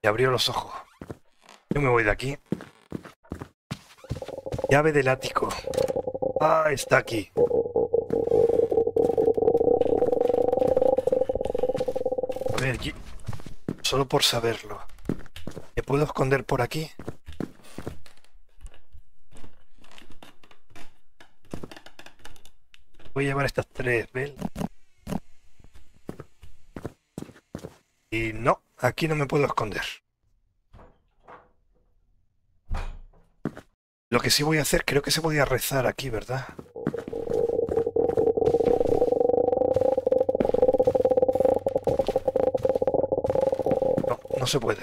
Y abrió los ojos. Yo me voy de aquí. Llave del ático. Ah, está aquí. A ver, yo... solo por saberlo. ¿Me puedo esconder por aquí? Voy a llevar estas tres velas. Y no, aquí no me puedo esconder. Lo que sí voy a hacer, creo que se podía rezar aquí, ¿verdad? No, no se puede.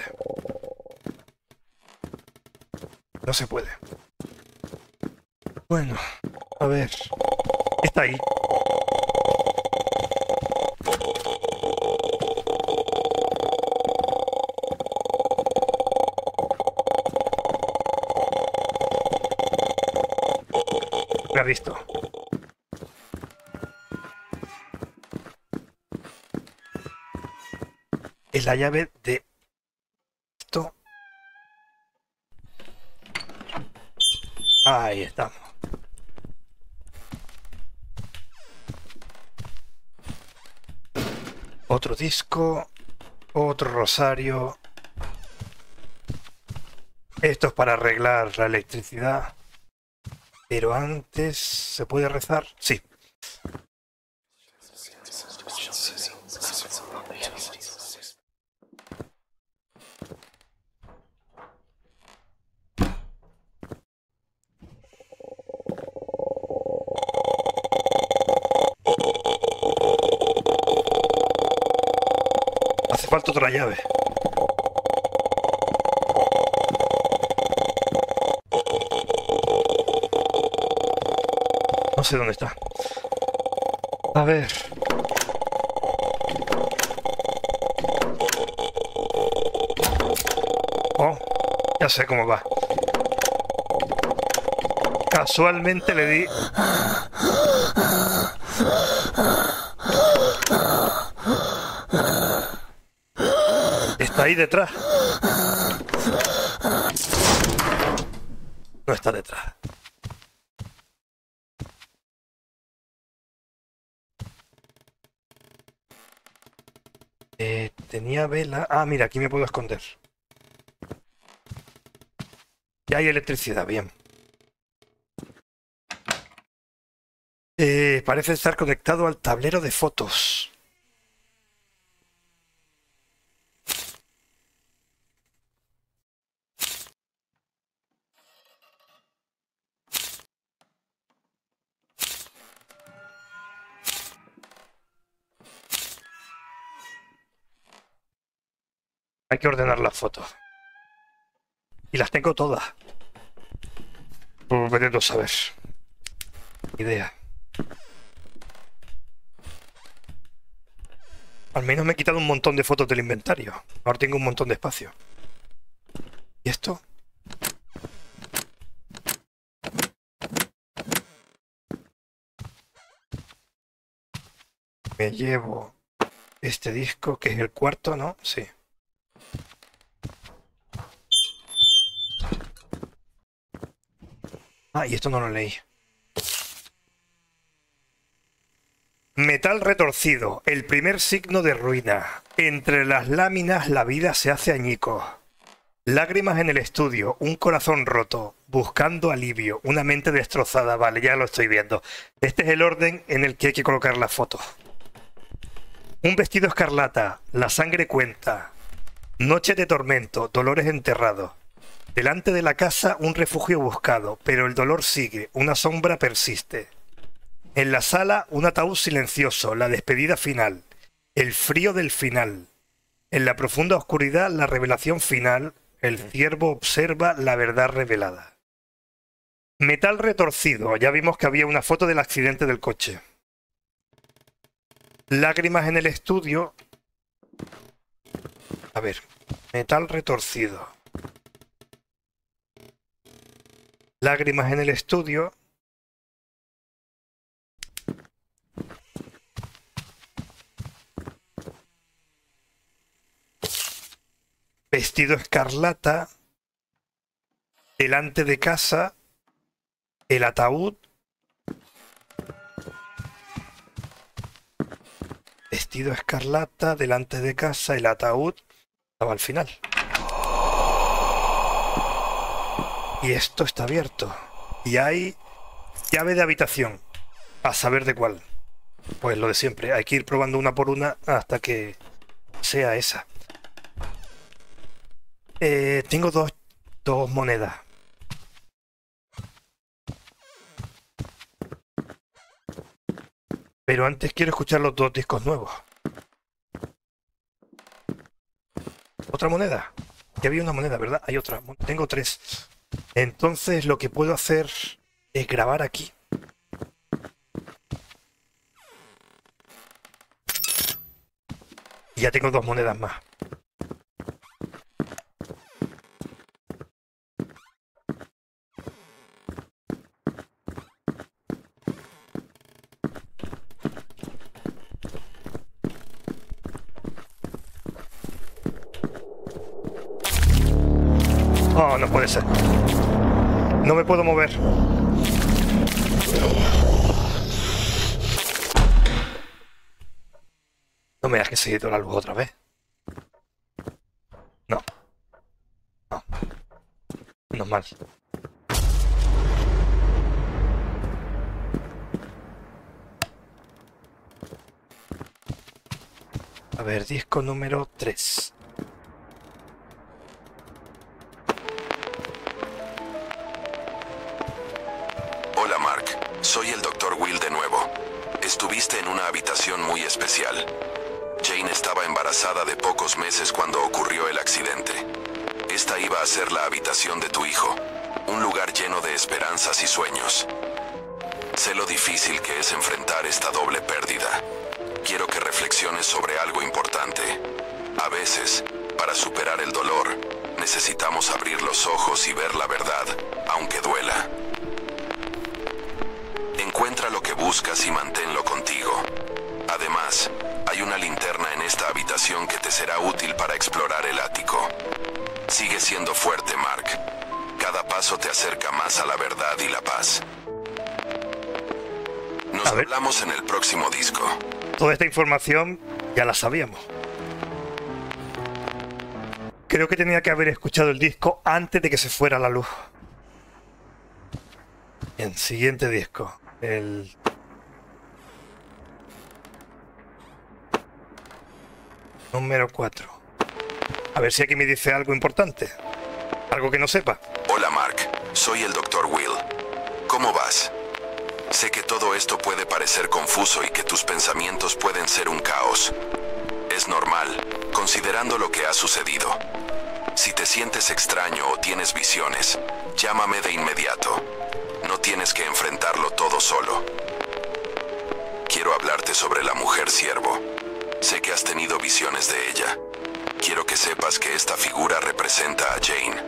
No se puede. Bueno, a ver. Está ahí. Me ha visto. Es la llave de esto. Ahí estamos. Otro disco, otro rosario. Esto es para arreglar la electricidad. Pero antes, ¿se puede rezar? Sí. Falta otra llave. No sé dónde está. A ver. Oh, ya sé cómo va. Casualmente le di... Ahí detrás. No está detrás. Eh, tenía vela. Ah, mira, aquí me puedo esconder. Ya hay electricidad, bien. Eh, parece estar conectado al tablero de fotos. Hay que ordenar las fotos. Y las tengo todas. Vete a saber. Idea. Al menos me he quitado un montón de fotos del inventario. Ahora tengo un montón de espacio. ¿Y esto? Me llevo este disco, que es el cuarto, ¿no? Sí. Ah, y esto no lo leí. Metal retorcido, el primer signo de ruina. Entre las láminas la vida se hace añicos. Lágrimas en el estudio, un corazón roto, buscando alivio, una mente destrozada. Vale, ya lo estoy viendo. Este es el orden en el que hay que colocar las fotos. Un vestido escarlata, la sangre cuenta. Noche de tormento, dolores enterrados. Delante de la casa un refugio buscado, pero el dolor sigue, una sombra persiste. En la sala un ataúd silencioso, la despedida final, el frío del final. En la profunda oscuridad la revelación final, el ciervo observa la verdad revelada. Metal retorcido, ya vimos que había una foto del accidente del coche. Lágrimas en el estudio. A ver, metal retorcido. Lágrimas en el estudio. Vestido escarlata. Delante de casa. El ataúd. Vestido escarlata. Delante de casa. El ataúd. Estaba al final. Y esto está abierto. Y hay llave de habitación. A saber de cuál. Pues lo de siempre. Hay que ir probando una por una hasta que sea esa. Eh, tengo dos, dos monedas. Pero antes quiero escuchar los dos discos nuevos. ¿Otra moneda? Ya había una moneda, ¿verdad? Hay otra. Tengo tres. Entonces lo que puedo hacer de grabar aquí. Y ya tengo dos monedas más. Oh, no puede ser. No me puedo mover. No me has que seguir la luz otra vez. No. No. Menos mal. A ver, disco número tres. Hola, Mark. Soy el doctor Will de nuevo. Estuviste en una habitación muy especial. Jane estaba embarazada de pocos meses cuando ocurrió el accidente. Esta iba a ser la habitación de tu hijo, un lugar lleno de esperanzas y sueños. Sé lo difícil que es enfrentar esta doble pérdida. Quiero que reflexiones sobre algo importante. A veces, para superar el dolor, necesitamos abrir los ojos y ver la verdad, aunque duela. Encuentra lo que buscas y manténlo contigo. Además, hay una linterna en esta habitación que te será útil para explorar el ático. Sigue siendo fuerte, Mark. Cada paso te acerca más a la verdad y la paz. Nos hablamos en el próximo disco. Toda esta información ya la sabíamos. Creo que tenía que haber escuchado el disco antes de que se fuera la luz. El siguiente disco. El... número cuatro. A ver si aquí me dice algo importante. Algo que no sepa. Hola, Mark. Soy el doctor Will. ¿Cómo vas? Sé que todo esto puede parecer confuso y que tus pensamientos pueden ser un caos. Es normal, considerando lo que ha sucedido. Si te sientes extraño o tienes visiones, llámame de inmediato. No tienes que enfrentarlo todo solo. Quiero hablarte sobre la mujer ciervo. Sé que has tenido visiones de ella. Quiero que sepas que esta figura representa a Jane.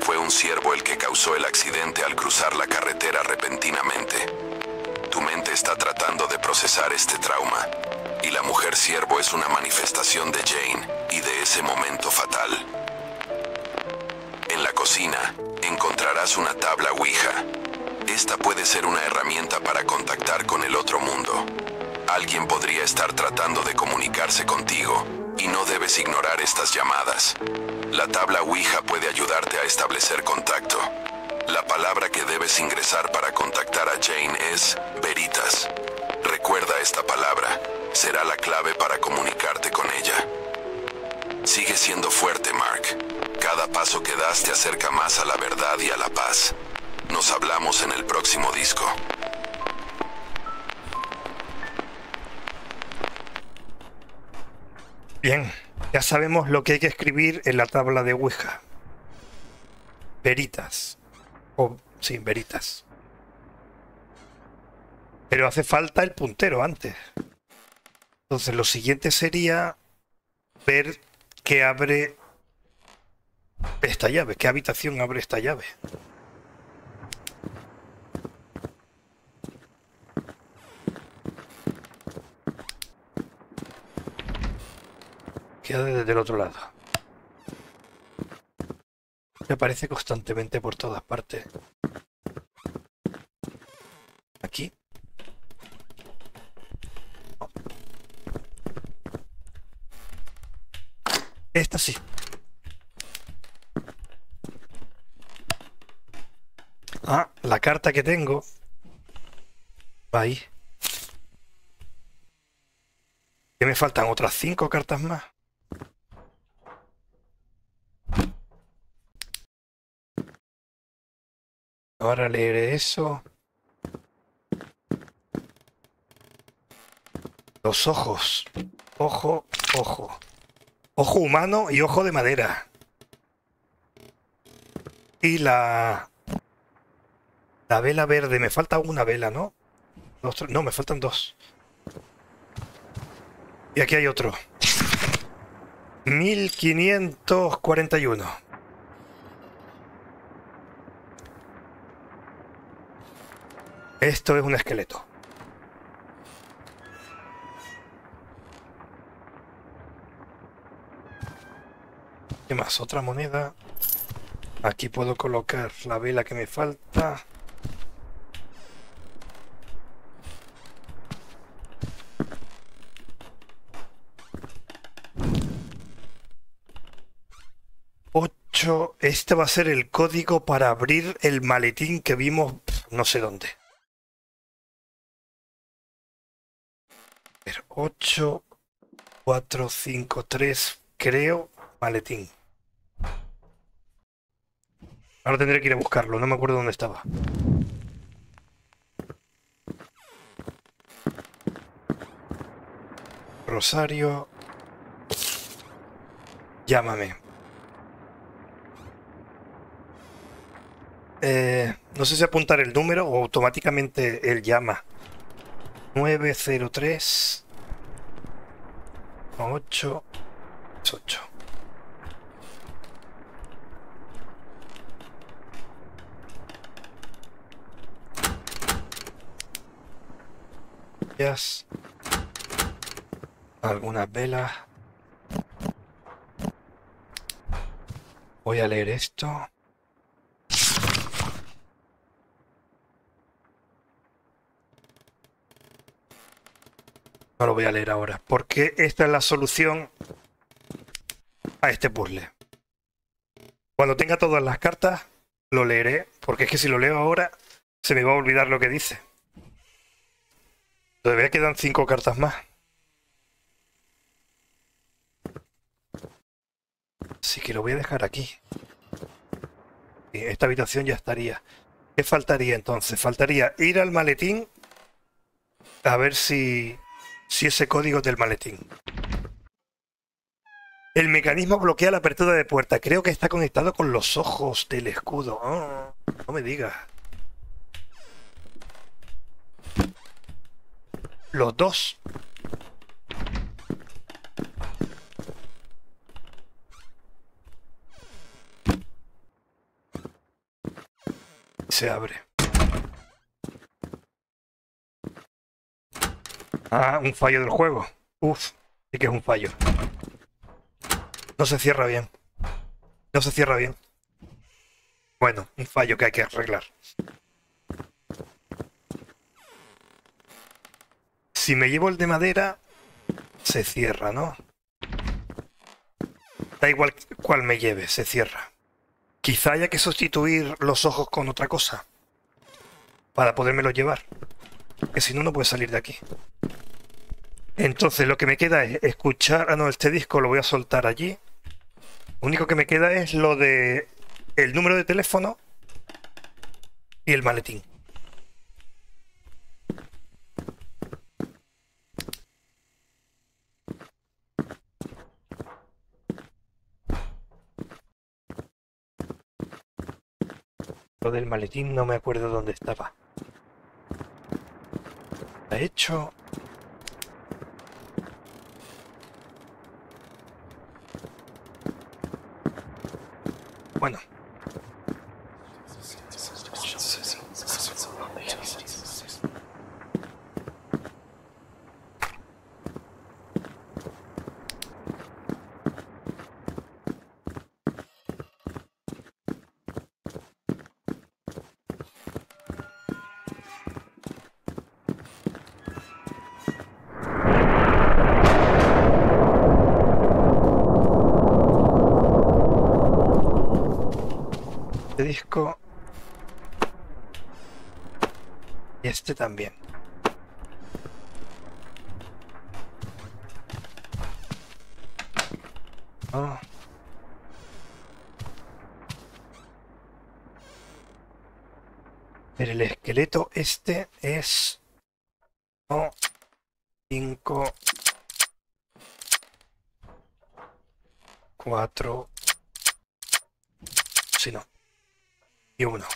Fue un ciervo el que causó el accidente al cruzar la carretera repentinamente. Tu mente está tratando de procesar este trauma, y la mujer ciervo es una manifestación de Jane y de ese momento fatal. En la cocina, encontrarás una tabla Ouija. Esta puede ser una herramienta para contactar con el otro mundo. Alguien podría estar tratando de comunicarse contigo, y no debes ignorar estas llamadas. La tabla Ouija puede ayudarte a establecer contacto. La palabra que debes ingresar para contactar a Jane es Veritas. Recuerda esta palabra, será la clave para comunicarte con ella. Sigue siendo fuerte, Mark. Cada paso que das te acerca más a la verdad y a la paz. Nos hablamos en el próximo disco. Bien, ya sabemos lo que hay que escribir en la tabla de Ouija. Veritas. O, sí, Veritas. Pero hace falta el puntero antes. Entonces lo siguiente sería ver qué abre esta llave, qué habitación abre esta llave. Queda desde el otro lado. Me aparece constantemente por todas partes. Aquí. Oh. Esta sí. Ah, la carta que tengo. Va ahí. Que me faltan otras cinco cartas más. Ahora leeré eso. Los ojos. Ojo, ojo. Ojo humano y ojo de madera. Y la... La vela verde. Me falta una vela, ¿no? No, me faltan dos. Y aquí hay otro. mil quinientos cuarenta y uno. Esto es un esqueleto. ¿Qué más? Otra moneda. Aquí puedo colocar la vela que me falta. ocho. Este va a ser el código para abrir el maletín que vimos no sé dónde. ocho, cuatro, cinco, tres, creo, maletín. Ahora tendré que ir a buscarlo, no me acuerdo dónde estaba. Rosario. Llámame. Eh, no sé si apuntar el número o automáticamente él llama. nueve cero tres ocho ocho. Yes. Algunas velas. Voy a leer esto. No lo voy a leer ahora, porque esta es la solución a este puzzle. Cuando tenga todas las cartas, lo leeré, porque es que si lo leo ahora, se me va a olvidar lo que dice. Todavía quedan cinco cartas más. Así que lo voy a dejar aquí. Y esta habitación ya estaría. ¿Qué faltaría entonces? Faltaría ir al maletín a ver si... si ese código es del maletín. El mecanismo bloquea la apertura de puerta. Creo que está conectado con los ojos del escudo. Oh, no me digas. Los dos. Se abre. Ah, un fallo del juego. Uf, sí que es un fallo. No se cierra bien. No se cierra bien. Bueno, un fallo que hay que arreglar. Si me llevo el de madera, se cierra, ¿no? Da igual cuál me lleve, se cierra. Quizá haya que sustituir los ojos con otra cosa para podérmelo llevar. Que si no, no puede salir de aquí. Entonces lo que me queda es escuchar... Ah, no, este disco lo voy a soltar allí. Lo único que me queda es lo de... el número de teléfono y el maletín. Lo del maletín no me acuerdo dónde estaba. Está hecho... Bueno. Disco y este también. Oh. Pero el esqueleto este es cinco, cuatro, si no. Y uno.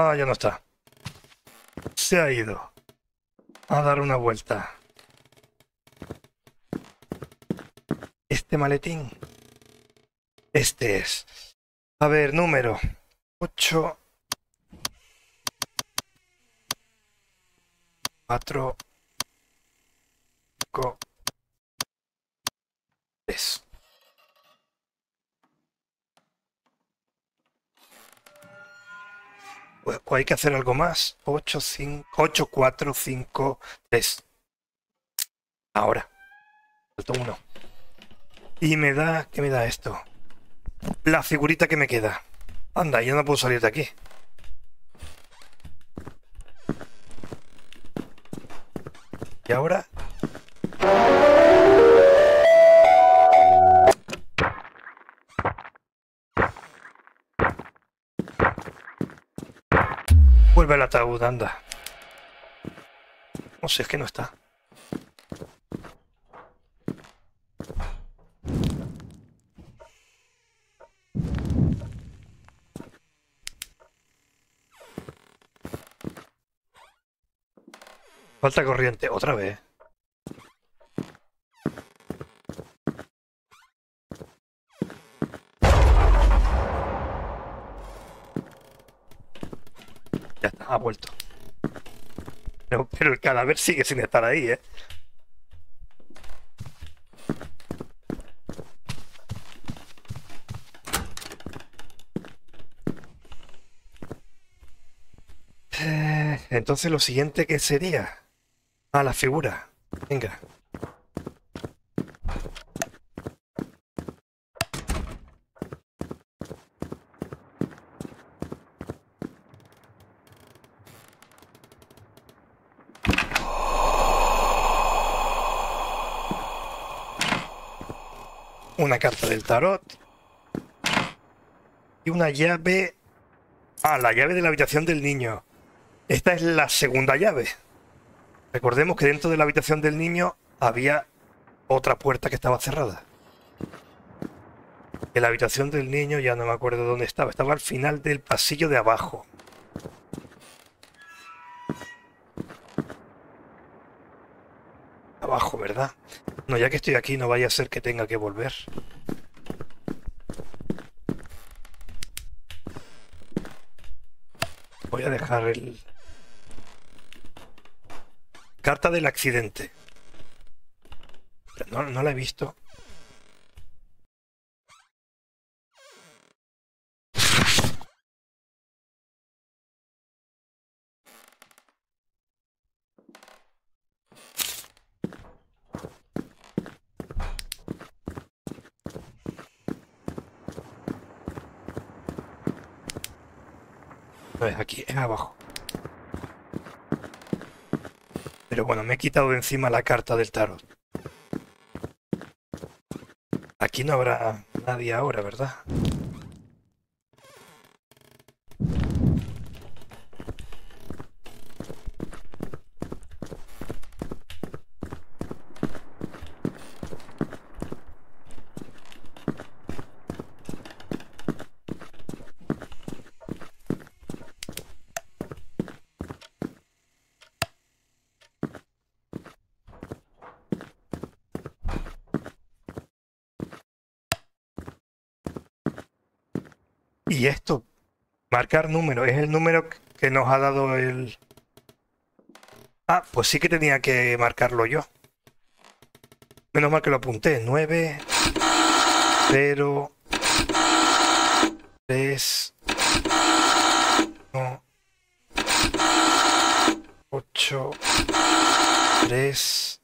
Ah, ya no está. Se ha ido a dar una vuelta. Este maletín. Este es. A ver, número ocho, cuatro, cinco, tres. O hay que hacer algo más. ocho, cinco, ocho, cuatro, cinco, tres. Ahora. Faltó uno. Y me da... ¿Qué me da esto? La figurita que me queda. Anda, ya no puedo salir de aquí. Y ahora... Vuelve al ataúd, anda. No sé, es que no está. Falta corriente, otra vez. Ya está, ha vuelto. Pero, pero el cadáver sigue sin estar ahí, ¿eh? eh entonces lo siguiente que sería... Ah, la figura. Venga. Una carta del tarot. Y una llave... Ah, la llave de la habitación del niño. Esta es la segunda llave. Recordemos que dentro de la habitación del niño había otra puerta que estaba cerrada. En la habitación del niño ya no me acuerdo dónde estaba. Estaba al final del pasillo de abajo. Abajo, ¿verdad? No, ya que estoy aquí no vaya a ser que tenga que volver. Voy a dejar el... Carta del accidente. No, no la he visto. No es aquí, es abajo. Pero bueno, me he quitado de encima la carta del tarot. Aquí no habrá nadie ahora, ¿verdad? Y esto, marcar número, es el número que nos ha dado el... Ah, pues sí que tenía que marcarlo yo. Menos mal que lo apunté. nueve, cero, tres, uno, ocho, tres,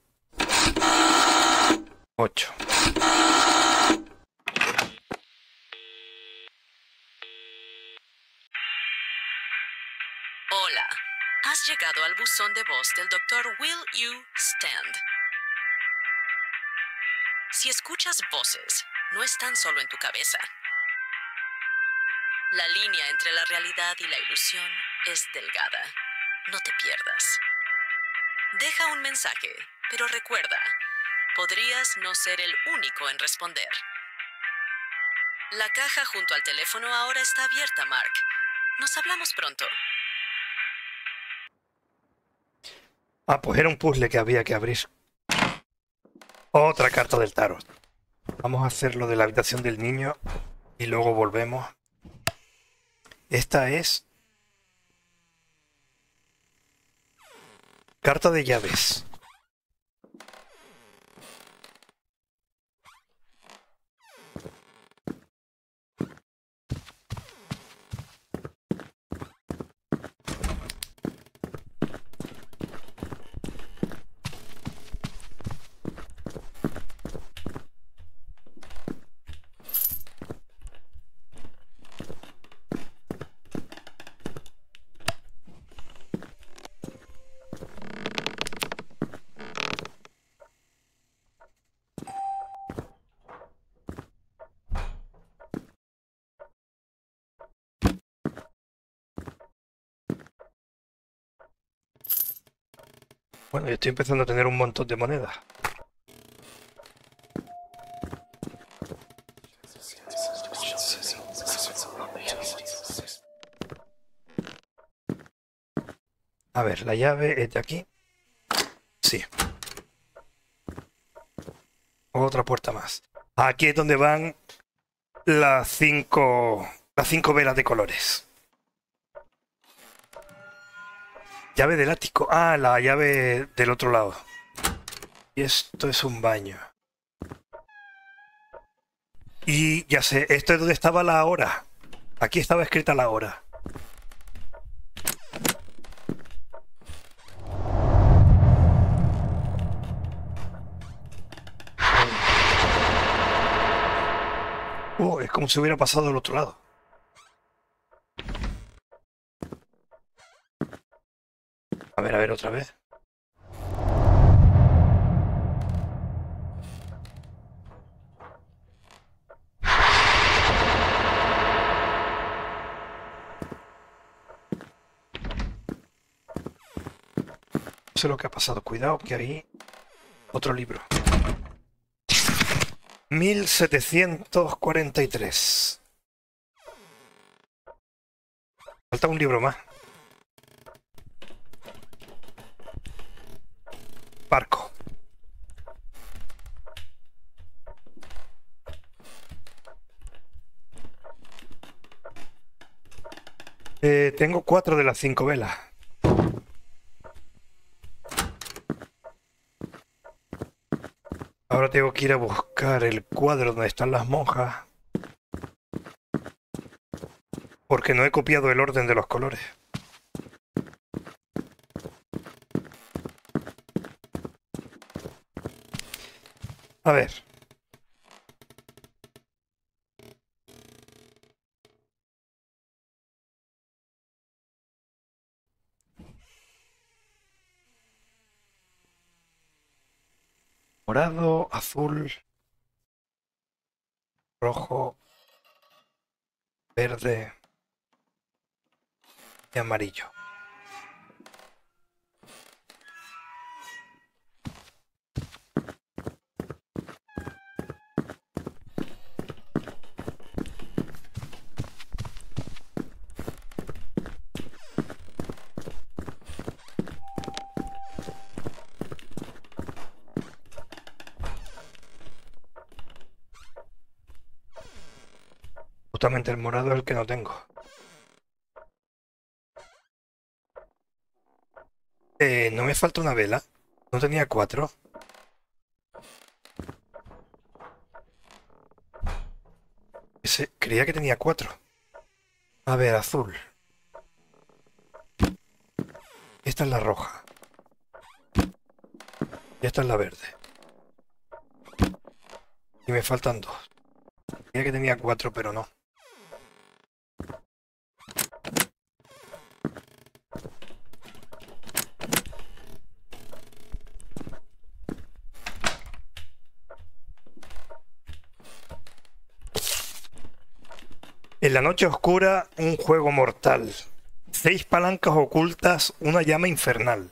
ocho. Has llegado al buzón de voz del doctor William Stone. Si escuchas voces, no están solo en tu cabeza. La línea entre la realidad y la ilusión es delgada. No te pierdas. Deja un mensaje, pero recuerda, podrías no ser el único en responder. La caja junto al teléfono ahora está abierta, Mark. Nos hablamos pronto. Ah, pues era un puzzle que había que abrir. Otra carta del tarot. Vamos a hacer lo de la habitación del niño y luego volvemos. Esta es... carta de llaves. Bueno, yo estoy empezando a tener un montón de monedas. A ver, la llave es de aquí. Sí. Otra puerta más. Aquí es donde van las cinco, las cinco velas de colores. Llave del ático. Ah, la llave del otro lado. Y esto es un baño. Y ya sé, esto es donde estaba la hora. Aquí estaba escrita la hora. Oh, es como si hubiera pasado al otro lado. A ver, a ver, otra vez. No sé lo que ha pasado. Cuidado, que hay otro libro. mil setecientos cuarenta y tres. Falta un libro más. Barco. Eh, tengo cuatro de las cinco velas. Ahora tengo que ir a buscar el cuadro donde están las monjas, porque no he copiado el orden de los colores. A ver. Morado, azul, rojo, verde y amarillo. Justamente el morado es el que no tengo. Eh, no me falta una vela. No tenía cuatro. Ese, creía que tenía cuatro. A ver, azul. Esta es la roja. Y esta es la verde. Y me faltan dos. Creía que tenía cuatro, pero no. En la noche oscura, un juego mortal. Seis palancas ocultas, una llama infernal.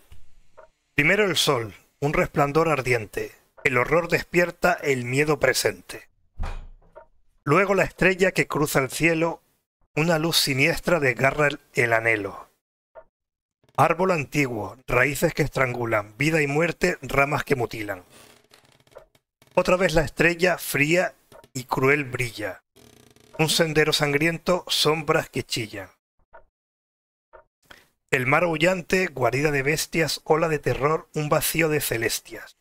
Primero el sol, un resplandor ardiente. El horror despierta el miedo presente. Luego la estrella que cruza el cielo, una luz siniestra desgarra el, el anhelo. Árbol antiguo, raíces que estrangulan, vida y muerte, ramas que mutilan. Otra vez la estrella fría y cruel brilla. Un sendero sangriento, sombras que chillan. El mar aullante, guarida de bestias, ola de terror, un vacío de celestias.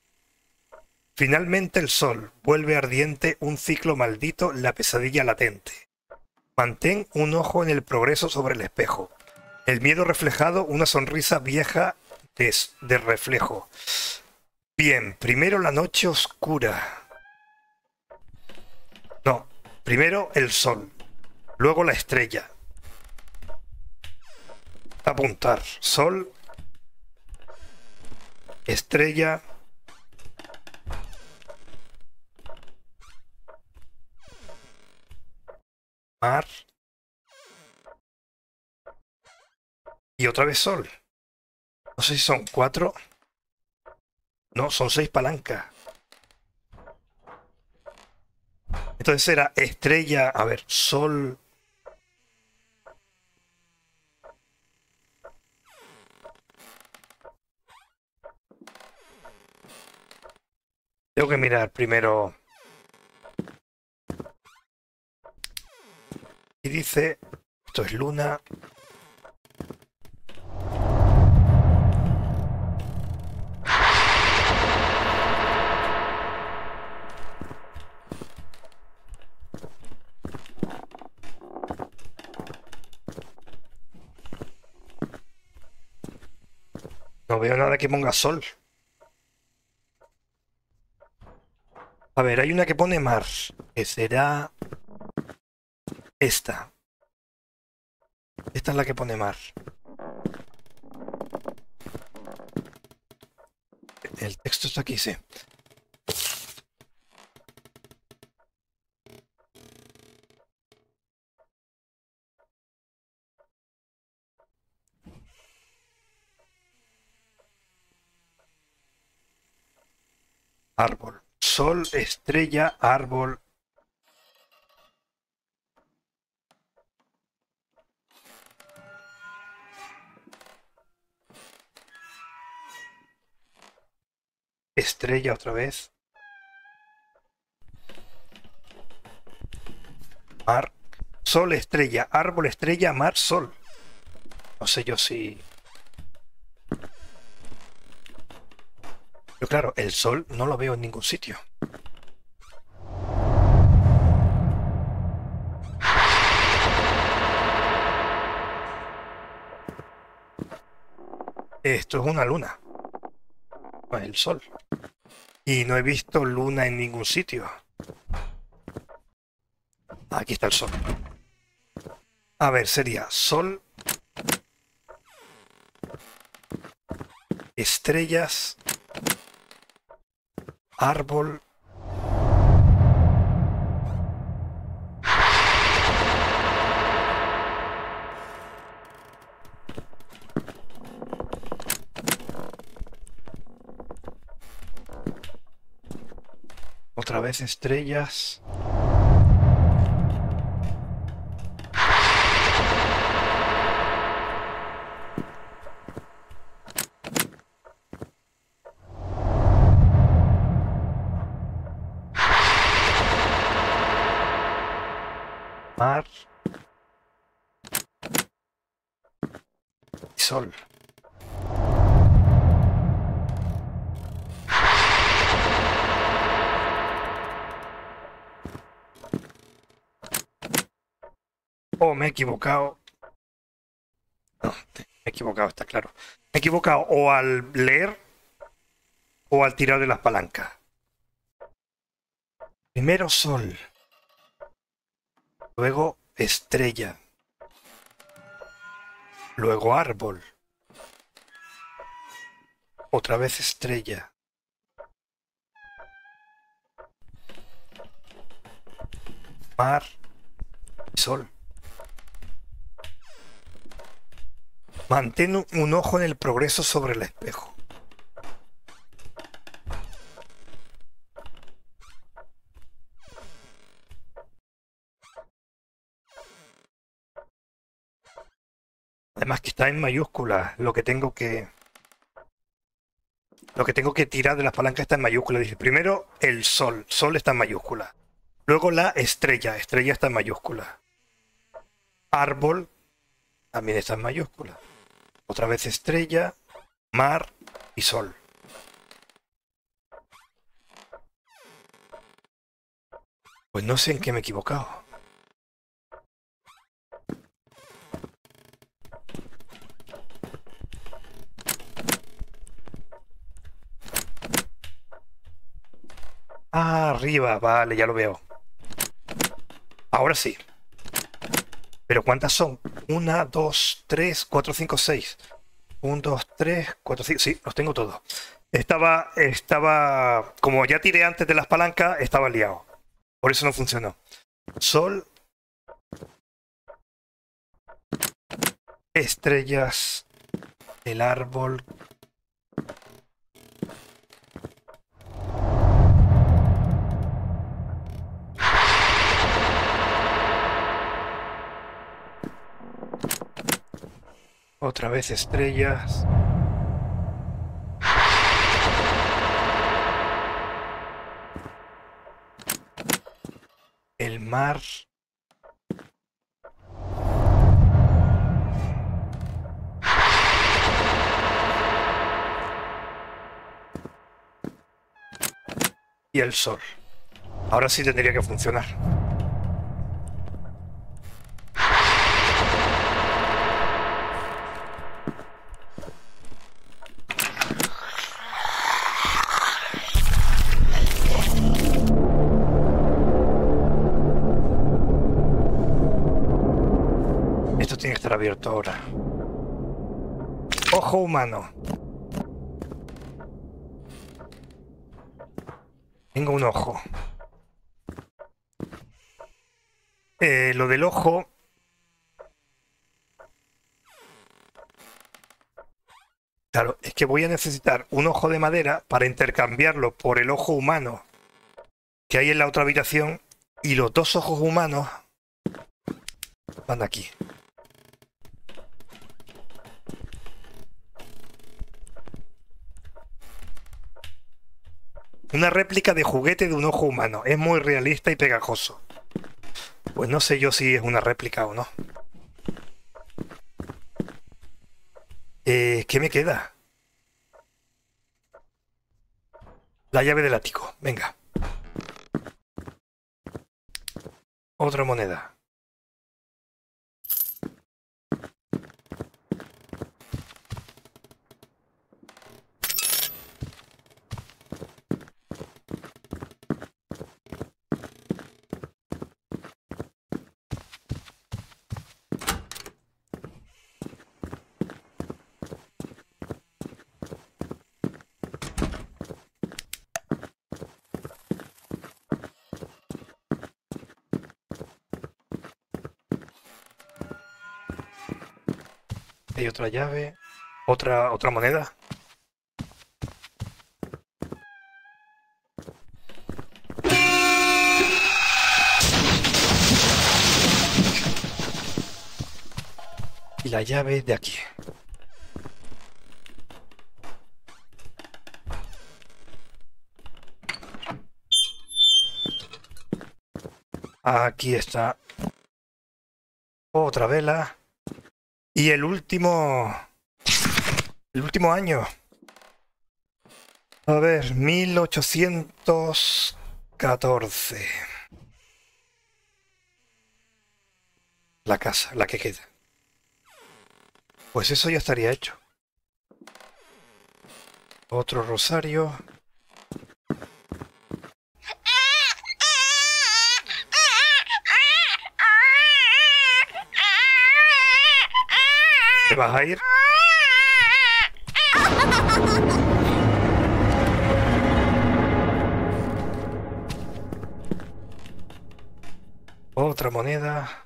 Finalmente el sol, vuelve ardiente, un ciclo maldito, la pesadilla latente. Mantén un ojo en el progreso sobre el espejo. El miedo reflejado, una sonrisa vieja de, de reflejo. Bien, primero la noche oscura. No, primero el sol, luego la estrella. Apuntar. Sol, estrella, mar y otra vez sol. No sé si son cuatro. No, son seis palancas. Entonces era estrella, a ver, sol... Tengo que mirar primero. Y dice, esto es luna. No veo nada que ponga sol. A ver, hay una que pone mar, que será esta. Esta es la que pone mar. El texto está aquí, sí. Árbol. Sol, estrella, árbol. Estrella otra vez. Mar. Sol, estrella, árbol, estrella, mar, sol. No sé yo si... Pero claro, el sol no lo veo en ningún sitio. Esto es una luna. El sol. Y no he visto luna en ningún sitio. Aquí está el sol. A ver, sería sol. Estrellas. Árbol. Otra vez estrellas. Mar y sol. Oh, me he equivocado. No, me he equivocado, está claro. Me he equivocado o al leer o al tirar de las palancas. Primero sol. Luego estrella. Luego árbol. Otra vez estrella. Mar y sol. Mantén un ojo en el progreso sobre el espejo. Además que está en mayúsculas. Lo que tengo que... Lo que tengo que tirar de las palancas está en mayúsculas. Dice, primero el sol. Sol está en mayúsculas. Luego la estrella. Estrella está en mayúsculas. Árbol también está en mayúsculas. Otra vez estrella, mar y sol. Pues no sé en qué me he equivocado. Ah, arriba, vale, ya lo veo. Ahora sí. ¿Pero cuántas son? Una, dos, tres, cuatro, cinco, seis. Un, dos, tres, cuatro, cinco. Sí, los tengo todos. Estaba, estaba... Como ya tiré antes de las palancas, estaba liado. Por eso no funcionó. Sol. Estrellas. El árbol. Otra vez estrellas. El mar. Y el sol. Ahora sí tendría que funcionar. Abierto ahora. Ojo humano. Tengo un ojo. Eh, lo del ojo. Claro, es que voy a necesitar un ojo de madera para intercambiarlo por el ojo humano que hay en la otra habitación, y los dos ojos humanos van aquí. Una réplica de juguete de un ojo humano. Es muy realista y pegajoso. Pues no sé yo si es una réplica o no. Eh, ¿Qué me queda? La llave del ático. Venga. Otra moneda. Y otra llave, otra otra moneda. Y la llave de aquí. Aquí está. Otra vela. Y el último... El último año. A ver, mil ochocientos catorce. La casa, la que queda. Pues eso ya estaría hecho. Otro rosario. ¿Te vas a ir? Otra moneda.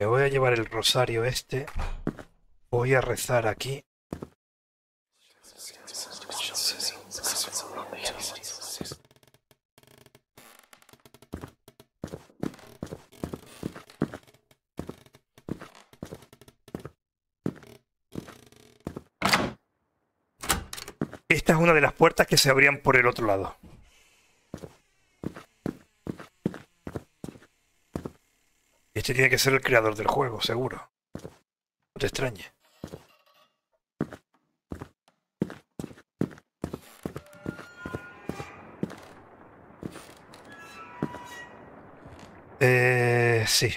Me voy a llevar el rosario este. Voy a rezar aquí. Esta es una de las puertas que se abrían por el otro lado. Este tiene que ser el creador del juego, seguro. No te extrañe. Eh... sí.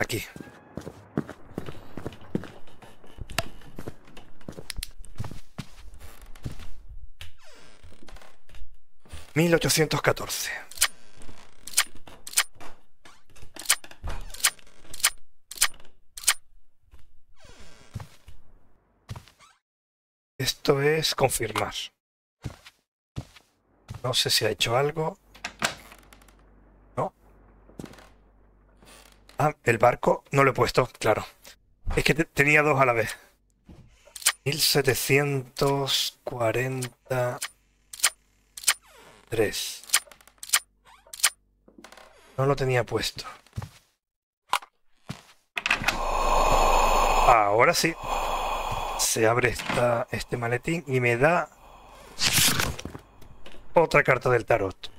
Aquí. mil ochocientos catorce. Esto es confirmar. No sé si ha hecho algo. No. Ah, el barco no lo he puesto, claro. Es que te tenía dos a la vez. mil setecientos cuarenta... tres. No lo tenía puesto. Ahora sí. Se abre esta, este maletín y me da otra carta del tarot.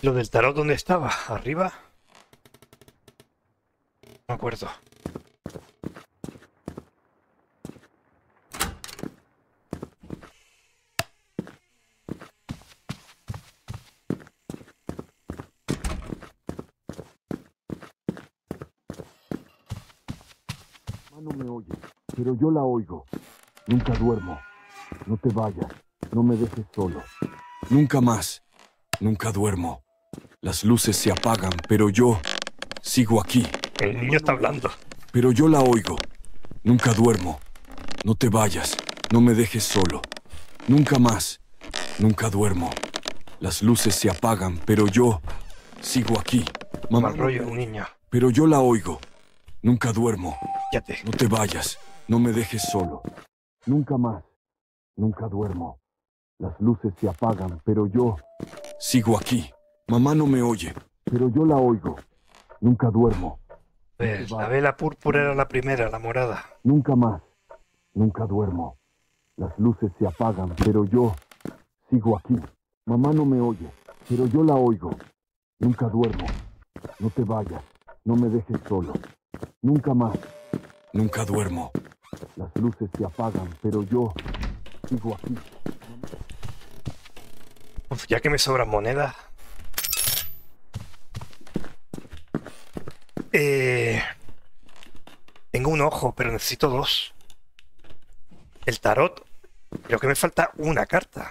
¿Lo del tarot dónde estaba? ¿Arriba? No me acuerdo. Mano me oye, pero yo la oigo. Nunca duermo. No te vayas. No me dejes solo. Nunca más. Nunca duermo. Las luces se apagan, pero yo sigo aquí. El niño está hablando. Pero yo la oigo. Nunca duermo. No te vayas. No me dejes solo. Nunca más. Nunca duermo. Las luces se apagan, pero yo sigo aquí. Mamá, mal rollo, niño. Pero yo la oigo. Nunca duermo. Quédate. No te vayas. No me dejes solo. Nunca más. Nunca duermo. Las luces se apagan, pero yo sigo aquí. Mamá no me oye, pero yo la oigo. Nunca duermo. Ver, la vela púrpura era la primera, la morada. Nunca más. Nunca duermo. Las luces se apagan, pero yo sigo aquí. Mamá no me oye, pero yo la oigo. Nunca duermo. No te vayas. No me dejes solo. Nunca más. Nunca duermo. Las luces se apagan, pero yo sigo aquí. Uf, ya que me sobran monedas... Eh, tengo un ojo, pero necesito dos. El tarot. Creo que me falta una carta.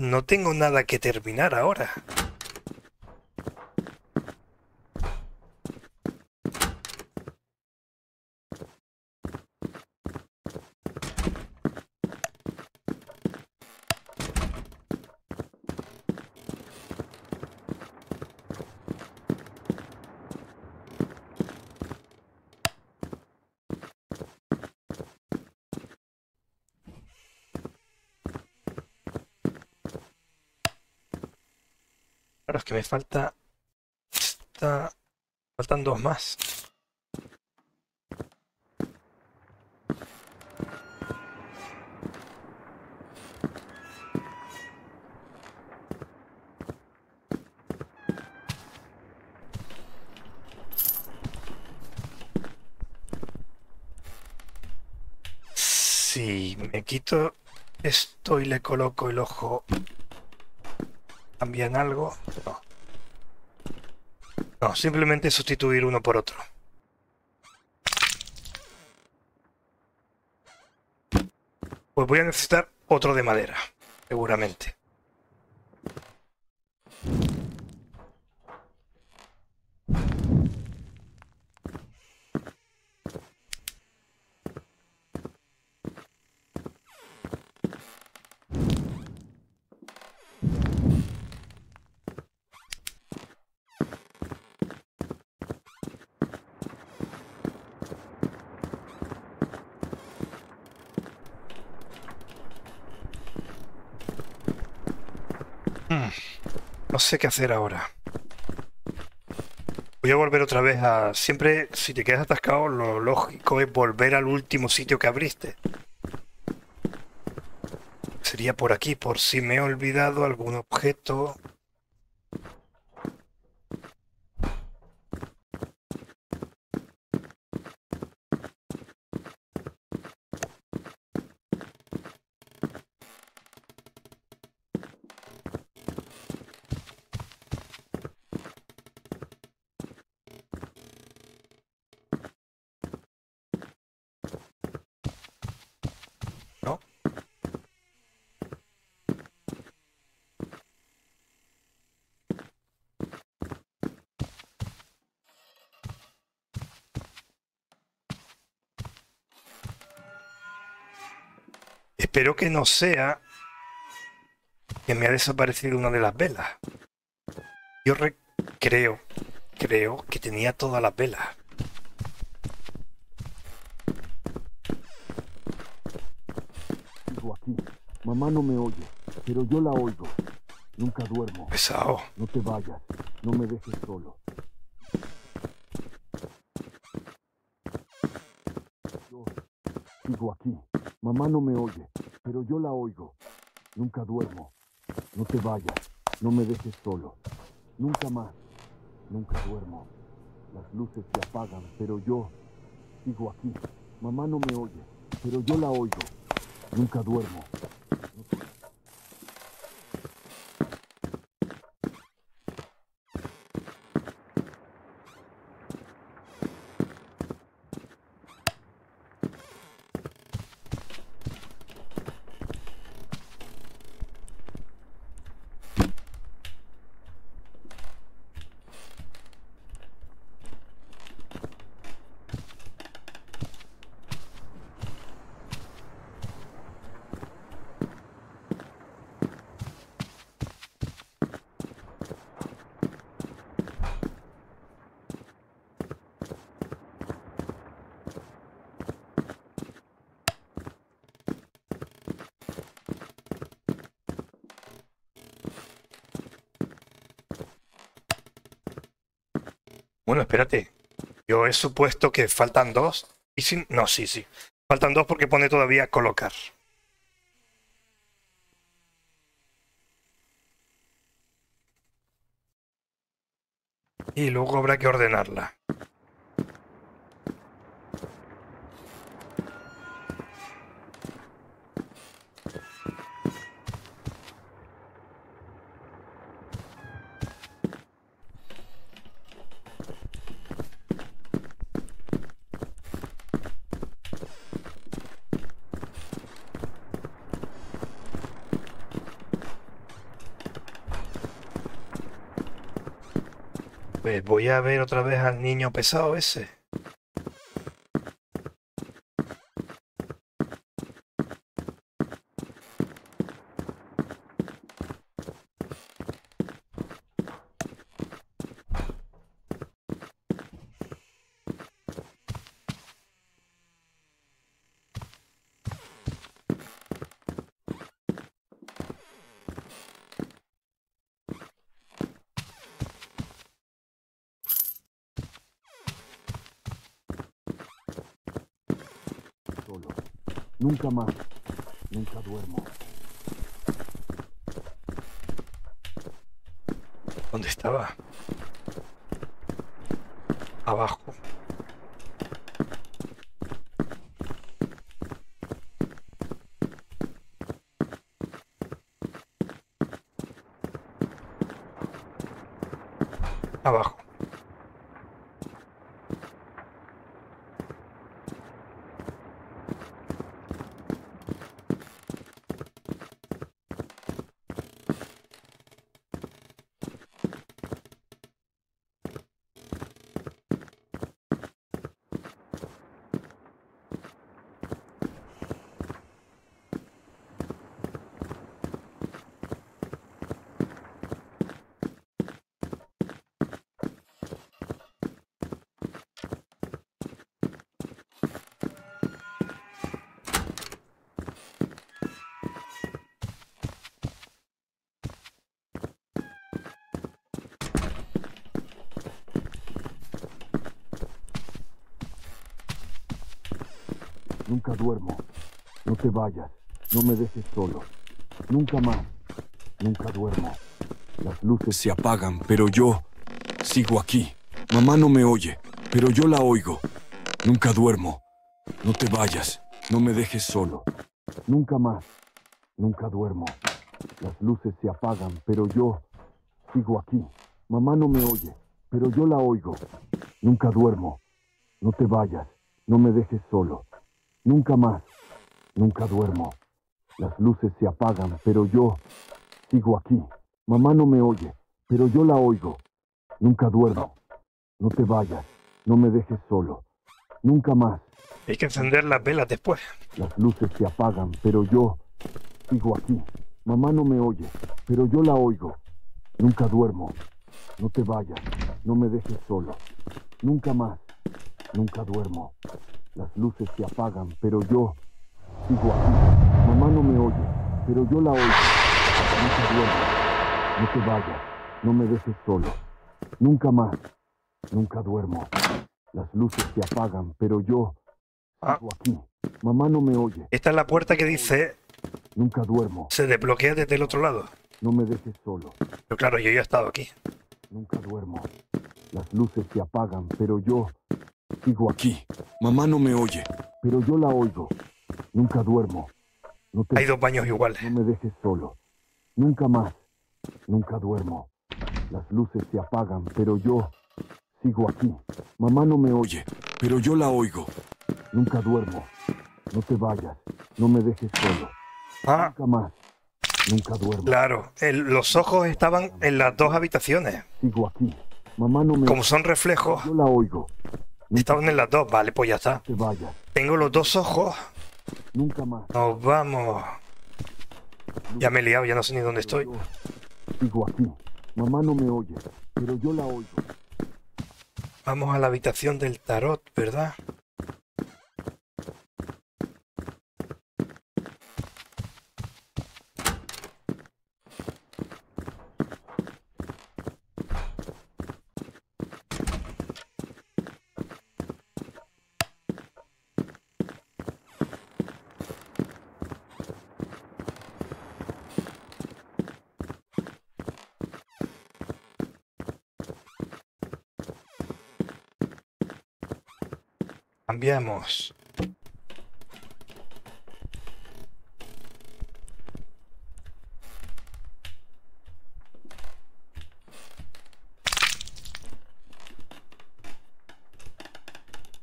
No tengo nada que terminar ahora. Claro, es que me falta... Está... Faltan dos más. Si me quito esto y le coloco el ojo... ¿Cambian algo? No. No, simplemente sustituir uno por otro. Pues voy a necesitar otro de madera, seguramente. Hmm. No sé qué hacer ahora. Voy a volver otra vez a... Siempre, si te quedas atascado, lo lógico es volver al último sitio que abriste. Sería por aquí, por si me he olvidado algún objeto. Espero que no sea que me ha desaparecido una de las velas. Yo re creo, creo que tenía todas las velas. Sigo aquí. Mamá no me oye, pero yo la oigo. Nunca duermo. Pesado. No te vayas, no me dejes solo. Yo sigo aquí. Mamá no me oye, pero yo la oigo. Nunca duermo. No te vayas. No me dejes solo. Nunca más. Nunca duermo. Las luces se apagan, pero yo sigo aquí. Mamá no me oye, pero yo la oigo. Nunca duermo. Bueno, espérate. Yo he supuesto que faltan dos. Y si... No, sí, sí. Faltan dos porque pone todavía colocar. Y luego habrá que ordenarla. Voy a ver otra vez al niño pesado ese. Nunca más, nunca duermo. ¿Dónde estaba? Abajo. Abajo. Nunca duermo. No te vayas. No me dejes solo. Nunca más. Nunca duermo. Las luces se apagan, pero yo sigo aquí. Mamá no me oye, pero yo la oigo. Nunca duermo. No te vayas. No me dejes solo. Nunca más. Nunca duermo. Las luces se apagan, pero yo sigo aquí. Mamá no me oye, pero yo la oigo. Nunca duermo. No te vayas. No me dejes solo. Nunca más. Nunca duermo. Las luces se apagan, pero yo sigo aquí. Mamá no me oye, pero yo la oigo. Nunca duermo. No te vayas. No me dejes solo. Nunca más. Hay que encender las velas después. Las luces se apagan, pero yo sigo aquí. Mamá no me oye, pero yo la oigo. Nunca duermo. No te vayas. No me dejes solo. Nunca más. Nunca duermo. Las luces se apagan, pero yo sigo aquí. Mamá no me oye, pero yo la oigo. Nunca duermo. No te vayas. No me dejes solo. Nunca más. Nunca duermo. Las luces se apagan, pero yo sigo aquí. Mamá no me oye. Esta es la puerta que dice... Nunca duermo. Se desbloquea desde el otro lado. No me dejes solo. Pero claro, yo ya he estado aquí. Nunca duermo. Las luces se apagan, pero yo sigo aquí. Mamá no me oye, pero yo la oigo. Nunca duermo. No te... Hay dos baños iguales. No me dejes solo. Nunca más. Nunca duermo. Las luces se apagan, pero yo sigo aquí. Mamá no me oye, pero yo la oigo. Nunca duermo. No te vayas. No me dejes solo. Ah. Nunca más. Nunca duermo. Claro, el, los ojos estaban en las dos habitaciones. Sigo aquí. Mamá no me... Como son reflejos. Yo la oigo. Estaban en las dos, vale, pues ya está. No te vayas. Tengo los dos ojos. Nunca más. Nos vamos. Nunca. Ya me he liado, ya no sé ni dónde estoy. Sigo aquí. Mamá no me oye, pero yo la oigo. Vamos a la habitación del tarot, ¿verdad? Cambiamos.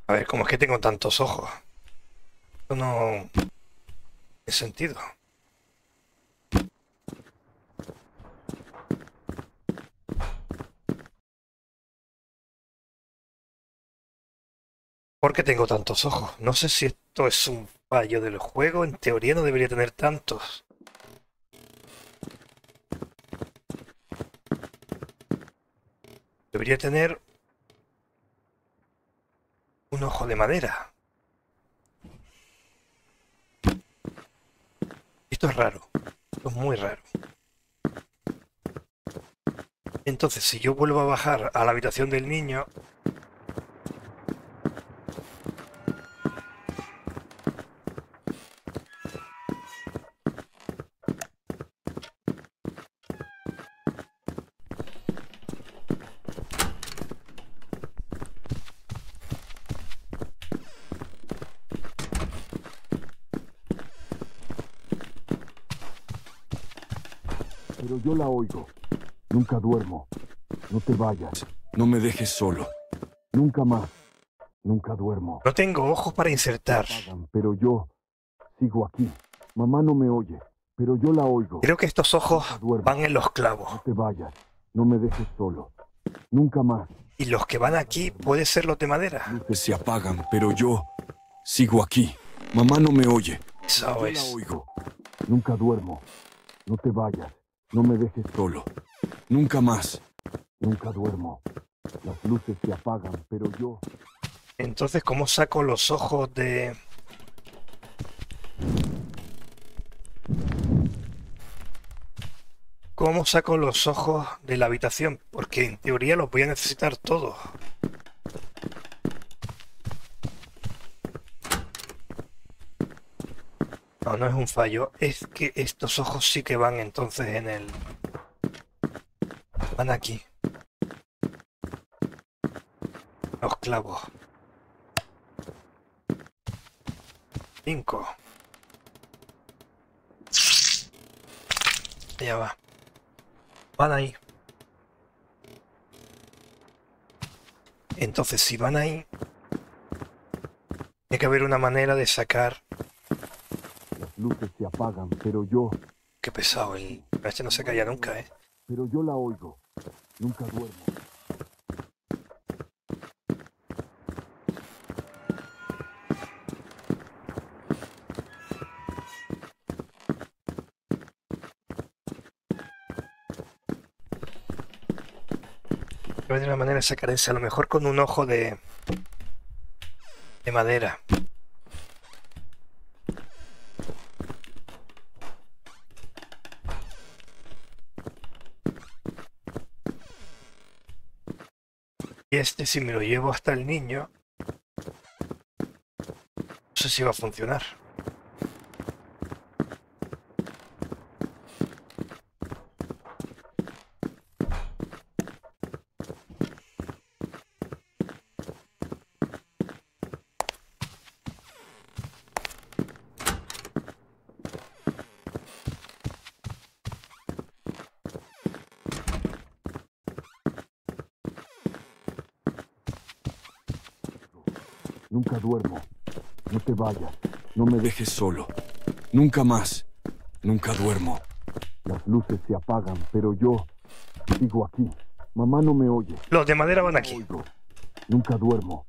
A ver, ¿cómo es que tengo tantos ojos? Esto no tiene sentido. ¿Por qué tengo tantos ojos? No sé si esto es un fallo del juego. En teoría no debería tener tantos. Debería tener un ojo de madera. Esto es raro. Esto es muy raro. Entonces, si yo vuelvo a bajar a la habitación del niño... Yo la oigo. Nunca duermo. No te vayas. No me dejes solo. Nunca más. Nunca duermo. No tengo ojos para insertar. Pero yo sigo aquí. Mamá no me oye, pero yo la oigo. Creo que estos ojos van en los clavos. No te vayas. No me dejes solo. Nunca más. Y los que van aquí puede ser los de madera. Se apagan, pero yo sigo aquí. Mamá no me oye. Eso es. Yo la oigo. Nunca duermo. No te vayas. No me dejes solo. Nunca más. Nunca duermo. Las luces se apagan, pero yo... Entonces, ¿cómo saco los ojos de...? ¿Cómo saco los ojos de la habitación? Porque en teoría los voy a necesitar todos. No, no es un fallo. Es que estos ojos sí que van entonces en el... Van aquí. Los clavos. Cinco. Ya va. Van ahí. Entonces, si van ahí... Tiene que haber una manera de sacar... Las luces se apagan, pero yo... Qué pesado, el... Este no se calla nunca, ¿eh? Pero yo la oigo. Nunca duermo. De una manera de sacar ese, a lo mejor con un ojo de de madera. Y este, si me lo llevo hasta el niño, no sé si va a funcionar. Vaya, no me dejes solo. Nunca más. Nunca duermo. Las luces se apagan, pero yo sigo aquí. Mamá no me oye. Los de madera van aquí. Oigo. Nunca duermo.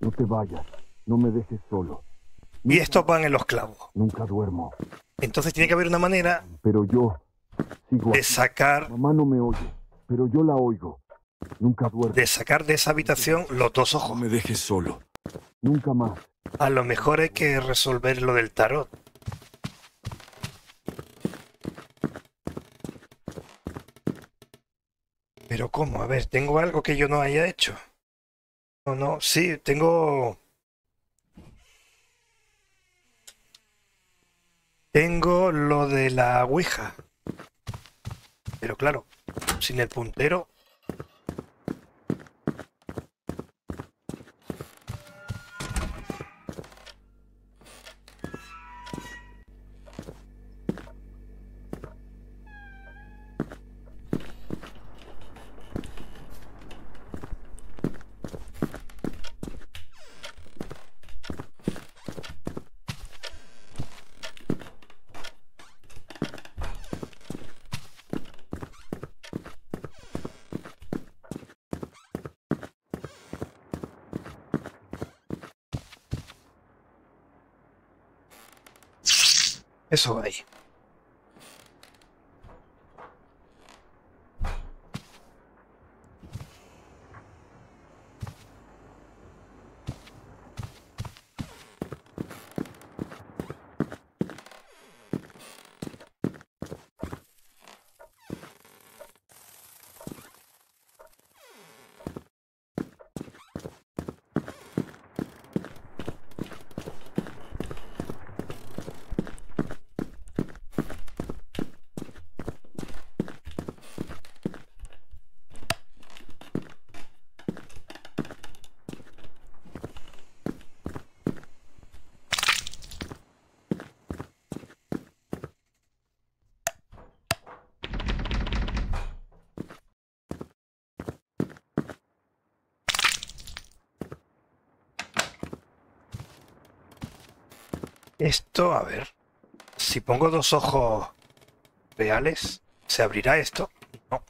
No te vayas. No me dejes solo. Nunca... Y estos van en los clavos. Nunca duermo. Entonces tiene que haber una manera... Pero yo sigo aquí. De sacar... Mamá no me oye, pero yo la oigo. Nunca duermo. De sacar de esa habitación los dos ojos. No me dejes solo. Nunca más. A lo mejor hay que resolver lo del tarot. Pero ¿cómo? A ver, ¿tengo algo que yo no haya hecho? No, no, sí, tengo... Tengo lo de la ouija. Pero claro, sin el puntero... Eso va ahí. Esto, a ver, si pongo dos ojos reales, ¿se abrirá esto? No.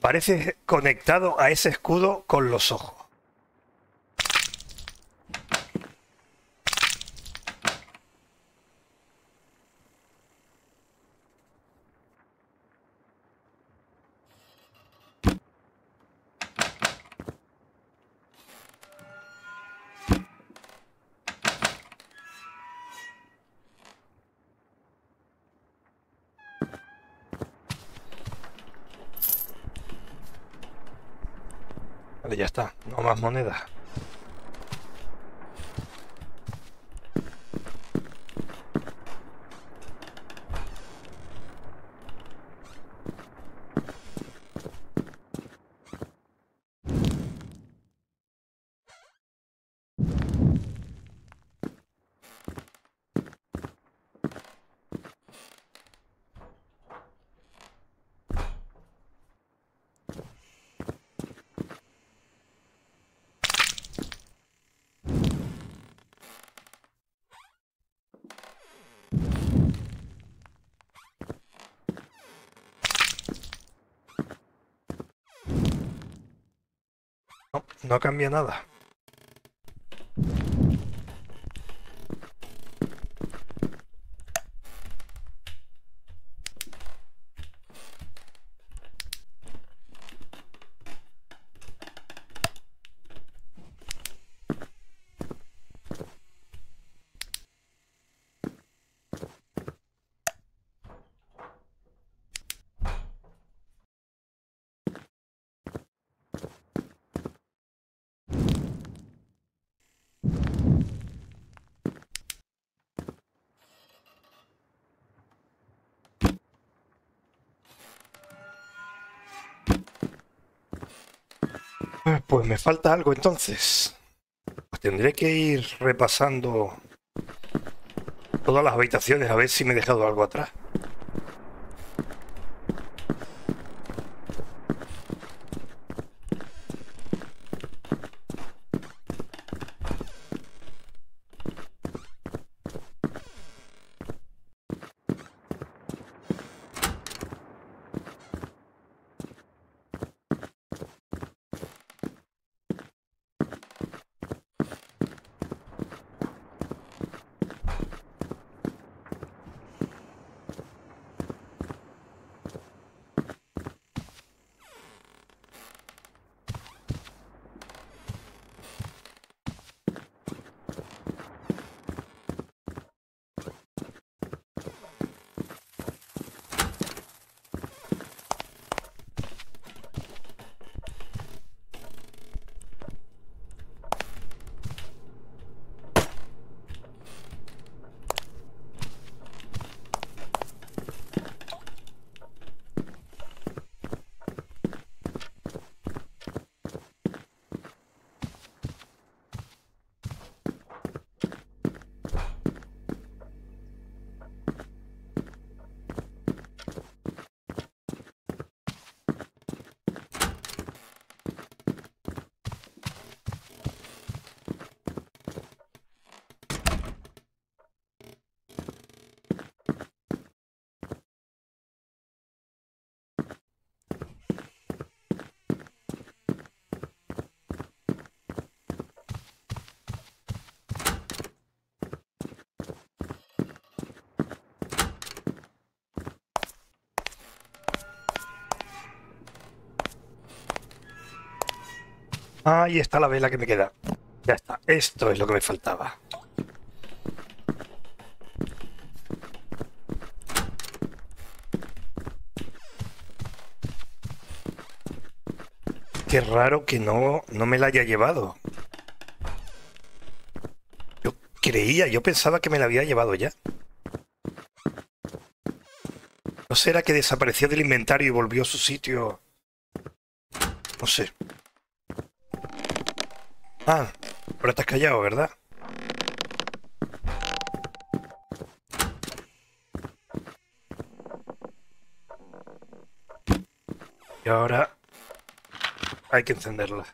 Parece conectado a ese escudo con los ojos. Ya está, no más monedas. No, no cambia nada. Pues me falta algo entonces. Pues tendré que ir repasando todas las habitaciones a ver si me he dejado algo atrás. Ahí está la vela que me queda. Ya está. Esto es lo que me faltaba. Qué raro que no, no me la haya llevado. Yo creía, yo pensaba que me la había llevado ya. ¿No será que desapareció del inventario y volvió a su sitio? No sé. Ah, ahora estás callado, ¿verdad? Y ahora hay que encenderla.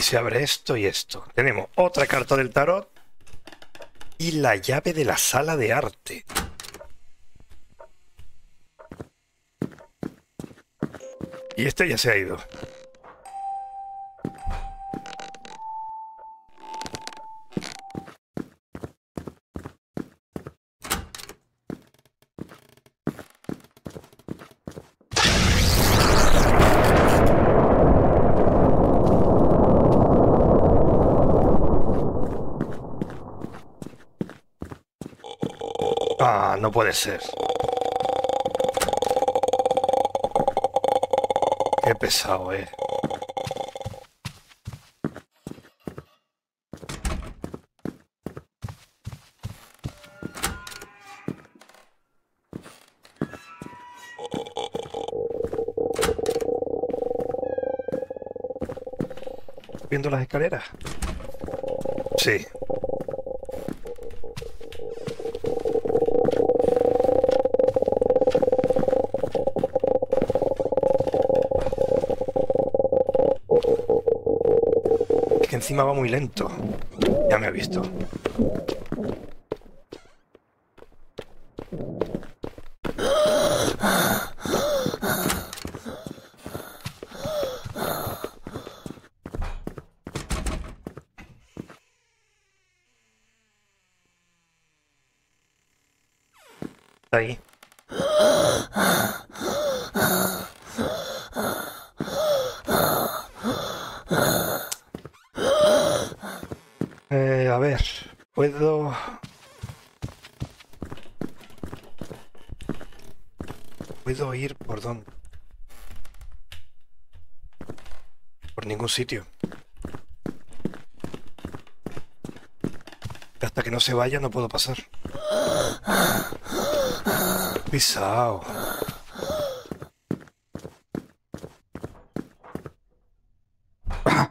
Se abre esto y esto. Tenemos otra carta del tarot y la llave de la sala de arte. Y este ya se ha ido. No puede ser. Qué pesado, eh. ¿Viendo las escaleras? Sí. encima va muy lento. Ya me ha visto. Ahí. Eh, a ver, puedo... ¿Puedo ir por dónde? Por ningún sitio. Hasta que no se vaya no puedo pasar. Pisao. Ah.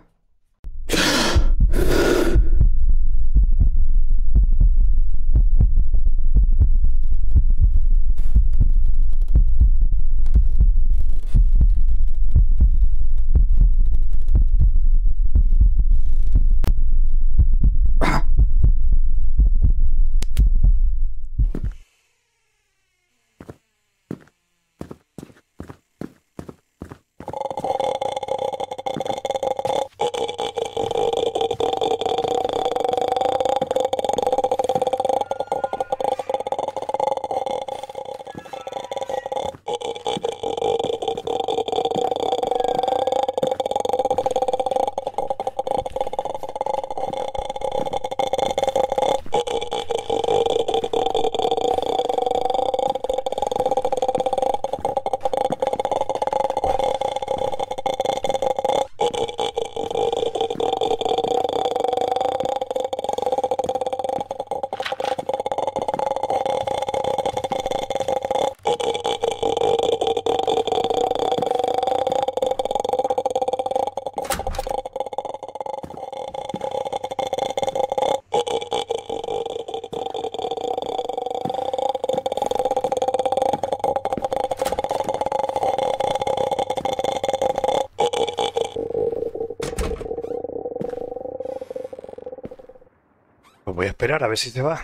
Esperar a ver si se va.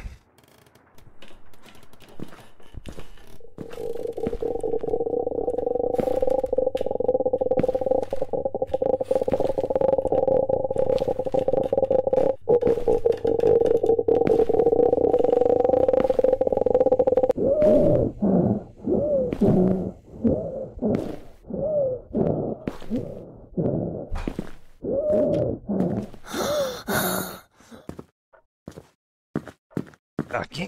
Aquí.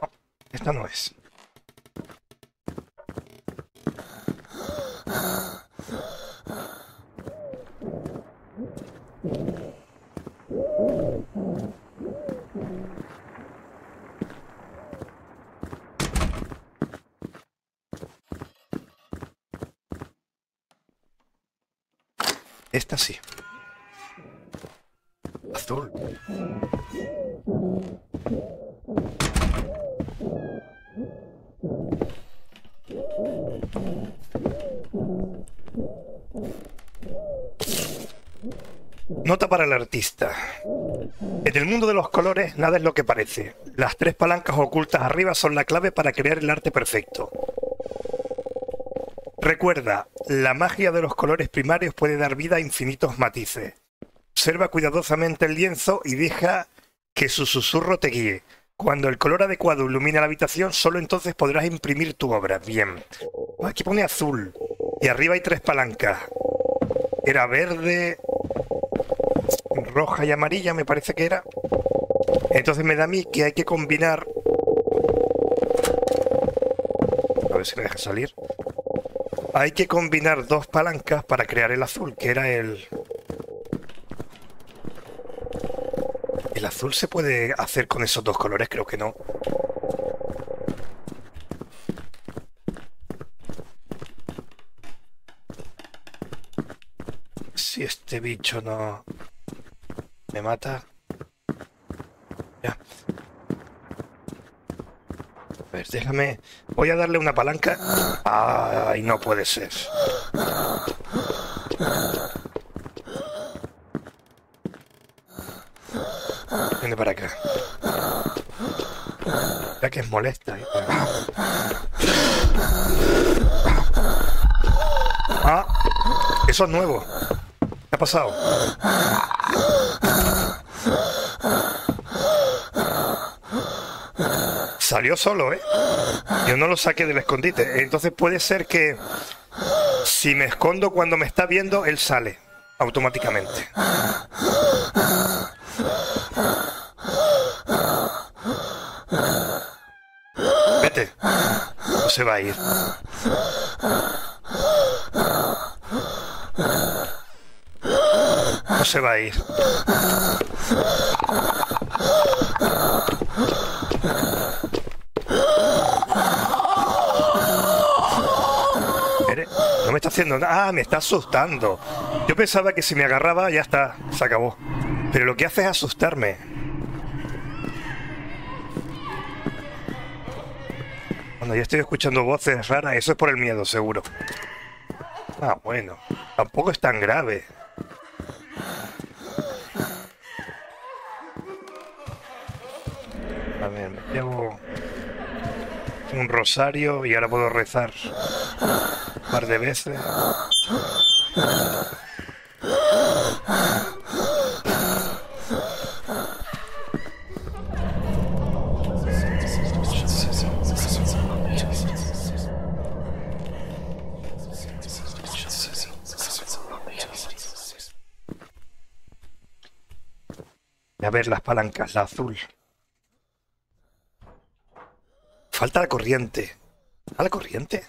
No, esta no es. Esta sí. Azul. Nota para el artista. En el mundo de los colores, nada es lo que parece. Las tres palancas ocultas arriba son la clave para crear el arte perfecto. Recuerda, la magia de los colores primarios puede dar vida a infinitos matices. Observa cuidadosamente el lienzo y deja que su susurro te guíe. Cuando el color adecuado ilumina la habitación, solo entonces podrás imprimir tu obra. Bien. Aquí pone azul. Y arriba hay tres palancas. Era verde, roja y amarilla, me parece que era. Entonces me da a mí que hay que combinar... A ver si me deja salir. Hay que combinar dos palancas para crear el azul, que era el... ¿El azul se puede hacer con esos dos colores? Creo que no. Si este bicho no... me mata... Ya. A ver, déjame... Voy a darle una palanca. Ay, no puede ser. Viene para acá. Ya que es molesta. ¿Eh? Ah, eso es nuevo. ¿Qué ha pasado? Salió solo, ¿eh? Yo no lo saqué del escondite. Entonces puede ser que... Si me escondo cuando me está viendo, él sale automáticamente. Vete. No se va a ir. No se va a ir. No me está haciendo nada. Ah, me está asustando. Yo pensaba que si me agarraba ya está, se acabó. Pero lo que hace es asustarme. Bueno, ya estoy escuchando voces raras. Eso es por el miedo, seguro. Ah, bueno. Tampoco es tan grave. A ver, me llevo un rosario y ahora puedo rezar un par de veces. Y a ver las palancas, la azul. Falta la corriente. ¿A la corriente?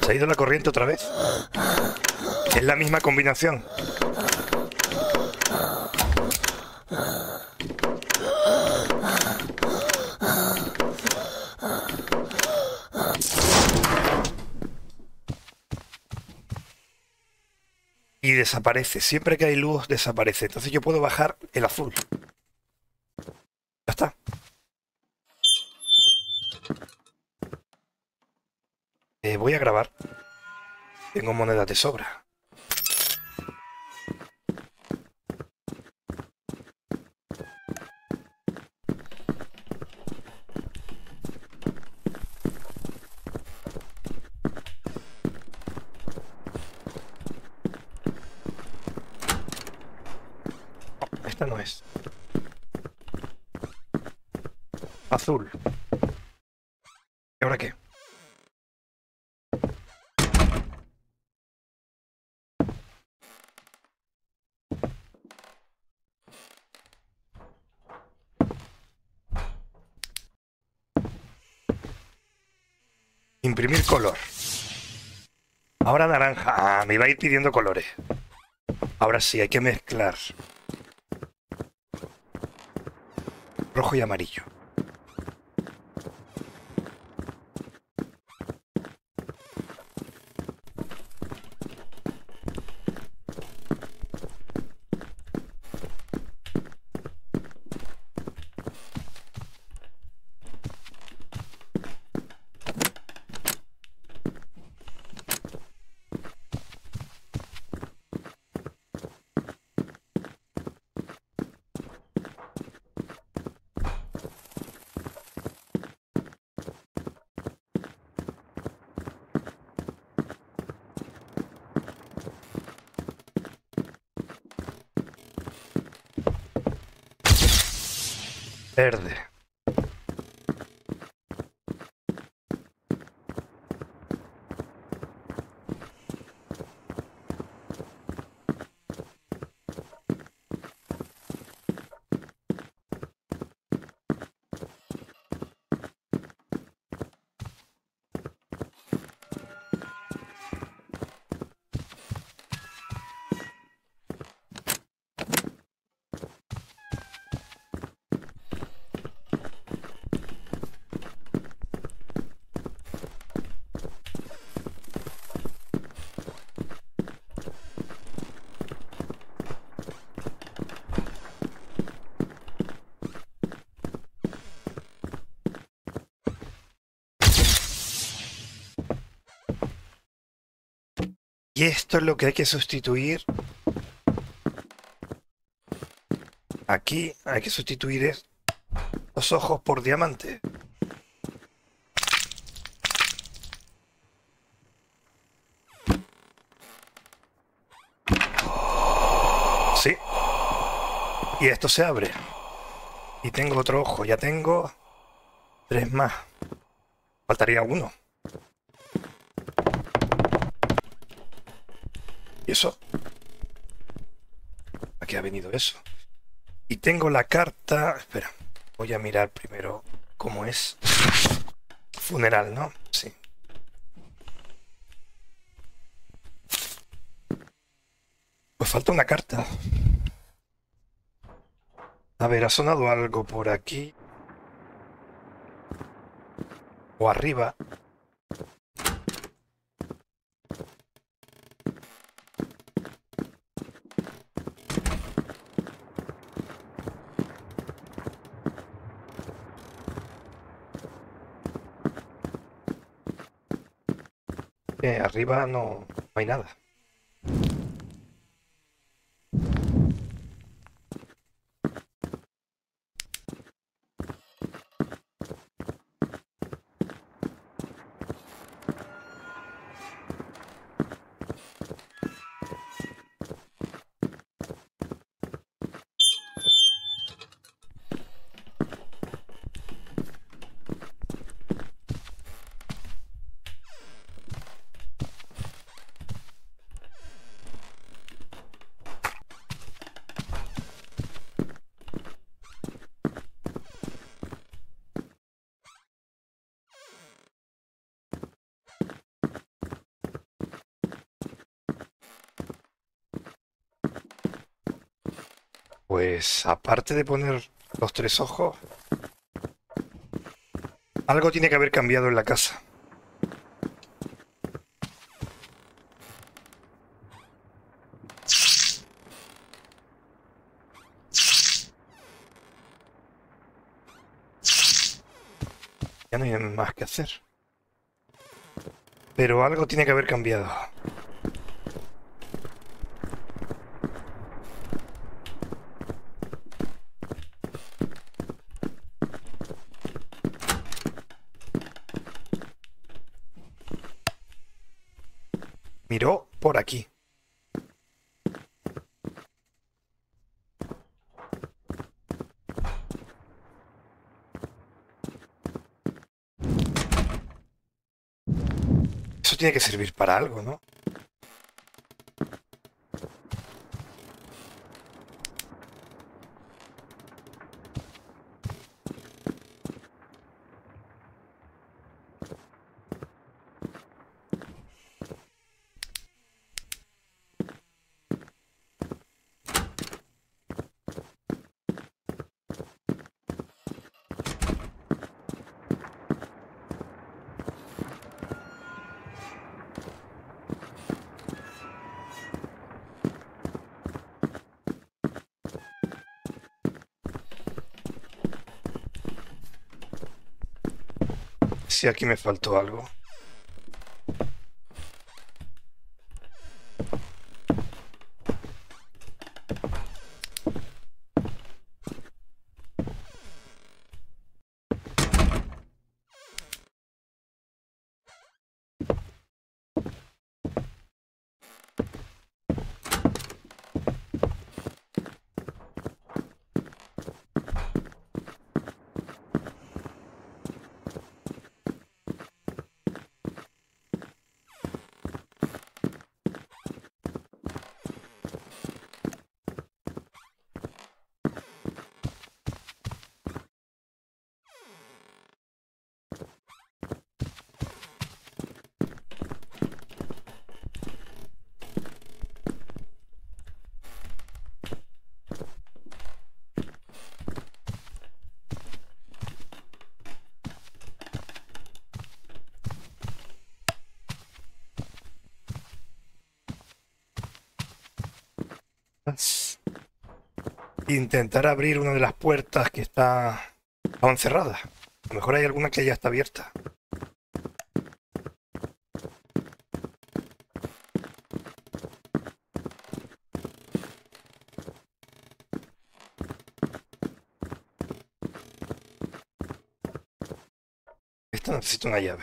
¿Se ha ido la corriente otra vez? Es la misma combinación. Y desaparece. Siempre que hay luz, desaparece. Entonces yo puedo bajar el azul. Ya está. Eh, voy a grabar. Tengo monedas de sobra. Oh, esta no es. Azul. ¿Y ahora qué? Imprimir color. Ahora naranja. Ah, me iba a ir pidiendo colores. Ahora sí, hay que mezclar. Rojo y amarillo. Verde. Y esto es lo que hay que sustituir. Aquí hay que sustituir los ojos por diamante. Sí. Y esto se abre. Y tengo otro ojo. Ya tengo tres más. Faltaría uno. ¿Y eso? ¿A qué ha venido eso? Y tengo la carta... Espera, voy a mirar primero cómo es. Funeral, ¿no? Sí. Pues falta una carta. A ver, ha sonado algo por aquí. O arriba. Eh, arriba no, no hay nada. Pues aparte de poner los tres ojos, algo tiene que haber cambiado en la casa. Ya no hay más que hacer. Pero algo tiene que haber cambiado. Miró por aquí. Eso tiene que servir para algo, ¿no? Si aquí me faltó algo. Intentar abrir una de las puertas que está aún cerrada. A lo mejor hay alguna que ya está abierta. esto necesito una llave.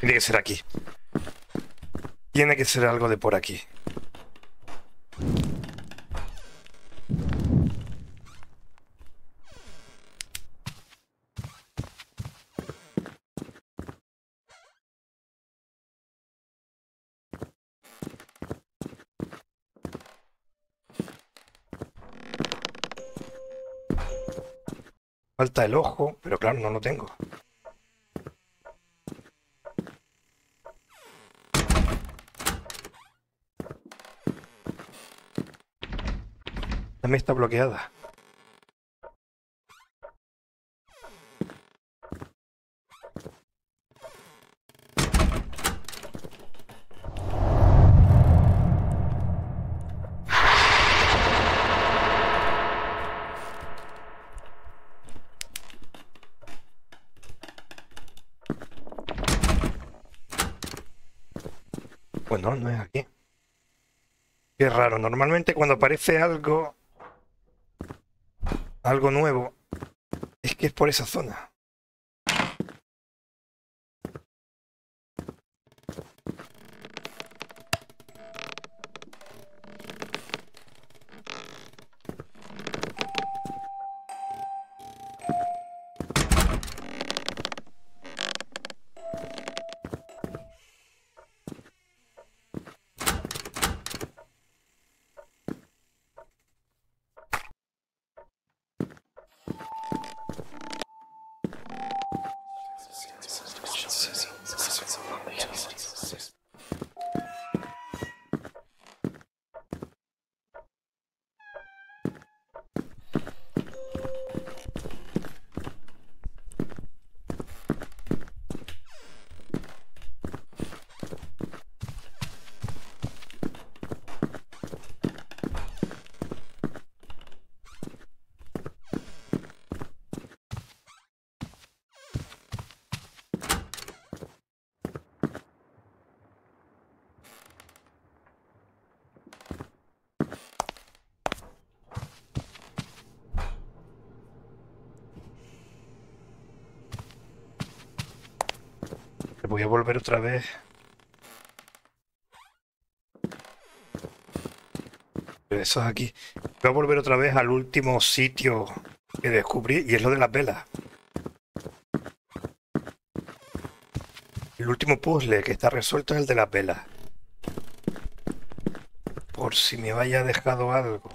Tiene que ser aquí. Tiene que ser algo de por aquí. Falta el ojo, pero claro, no lo tengo. También está bloqueada. Bueno, no es aquí. Qué raro. Normalmente cuando aparece algo... algo nuevo, es que es por esa zona. voy a volver otra vez. Eso es aquí. Voy a volver otra vez al último sitio que descubrí, y es lo de las velas. El último puzzle que está resuelto es el de las velas. Por si me haya dejado algo.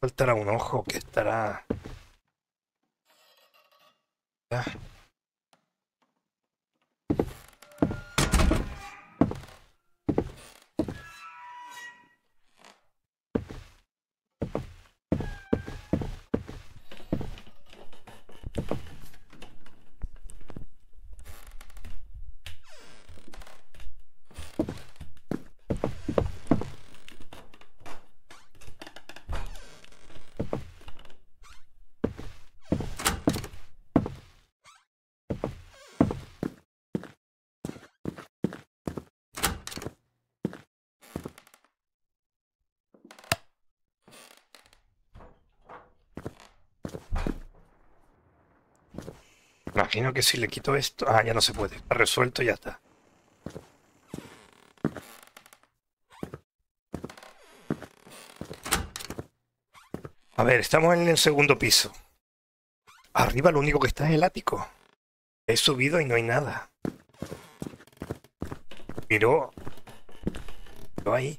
Faltará un ojo que estará... Ah. Imagino que si le quito esto... Ah, ya no se puede. Está resuelto y ya está. A ver, estamos en el segundo piso. Arriba lo único que está es el ático. He subido y no hay nada. Miró. Miró ahí.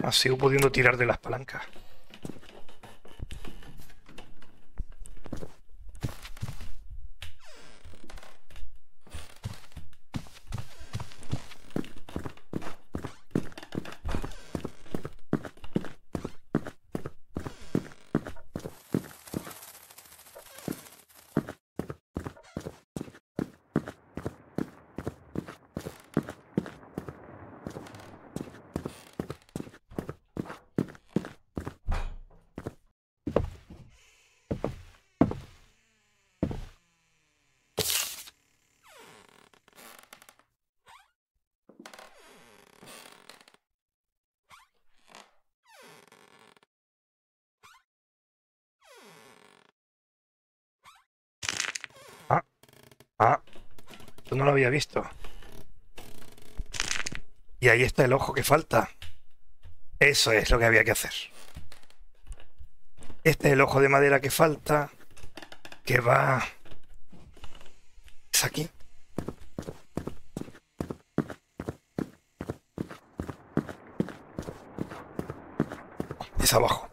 Ah, sigo pudiendo tirar de las palancas. Ah, yo no lo había visto. Y ahí está el ojo que falta. Eso es lo que había que hacer. Este es el ojo de madera que falta, que va... Es aquí. Es abajo.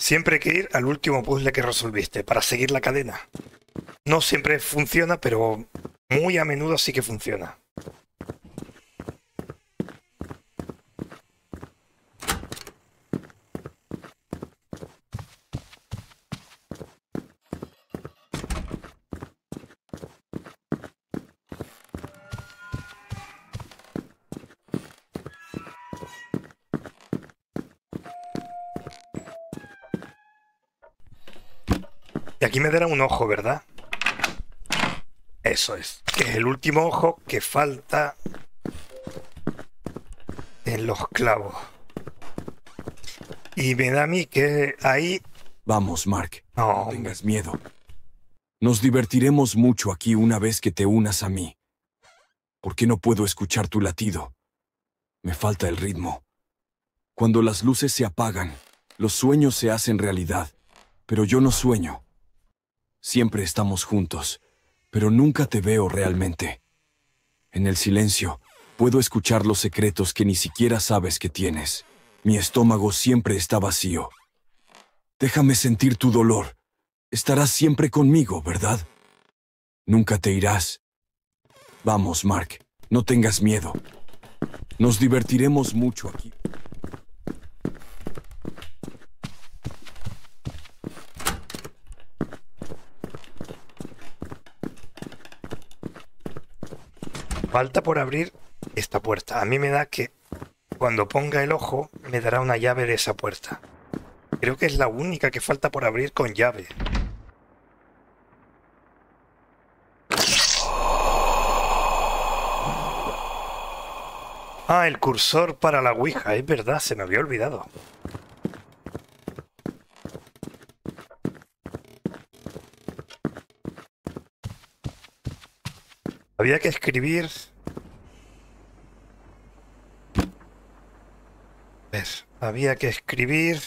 Siempre hay que ir al último puzzle que resolviste para seguir la cadena. No siempre funciona, pero muy a menudo sí que funciona. Y aquí me dará un ojo, ¿verdad? Eso es. Que es el último ojo que falta en los clavos. Y me da a mí que ahí... Vamos, Mark. No, no tengas miedo. Nos divertiremos mucho aquí una vez que te unas a mí. ¿Por qué no puedo escuchar tu latido? Me falta el ritmo. Cuando las luces se apagan, los sueños se hacen realidad. Pero yo no sueño. Siempre estamos juntos, pero nunca te veo realmente. En el silencio, puedo escuchar los secretos que ni siquiera sabes que tienes. Mi estómago siempre está vacío. Déjame sentir tu dolor. Estarás siempre conmigo, ¿verdad? Nunca te irás. Vamos, Mark, no tengas miedo. Nos divertiremos mucho aquí. Falta por abrir esta puerta. A mí me da que cuando ponga el ojo me dará una llave de esa puerta. Creo que es la única que falta por abrir con llave. Ah, el cursor para la ouija, es verdad, se me había olvidado. Había que escribir... ¿Ves? Había que escribir...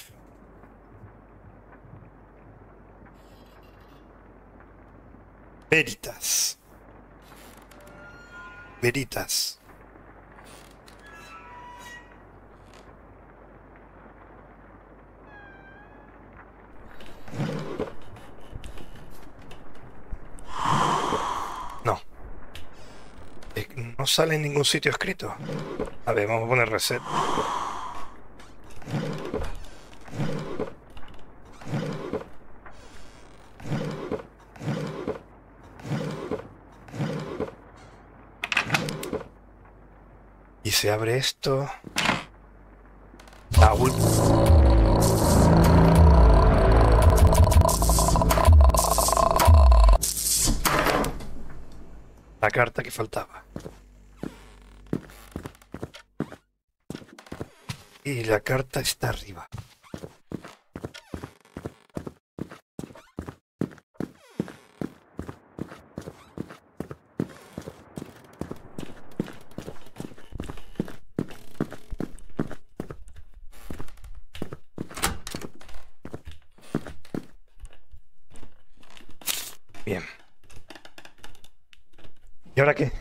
Veritas. Veritas. No sale en ningún sitio escrito. A ver, vamos a poner reset. Y se abre esto. Ah, la carta que faltaba. Y la carta está arriba. Bien. ¿Y ahora qué?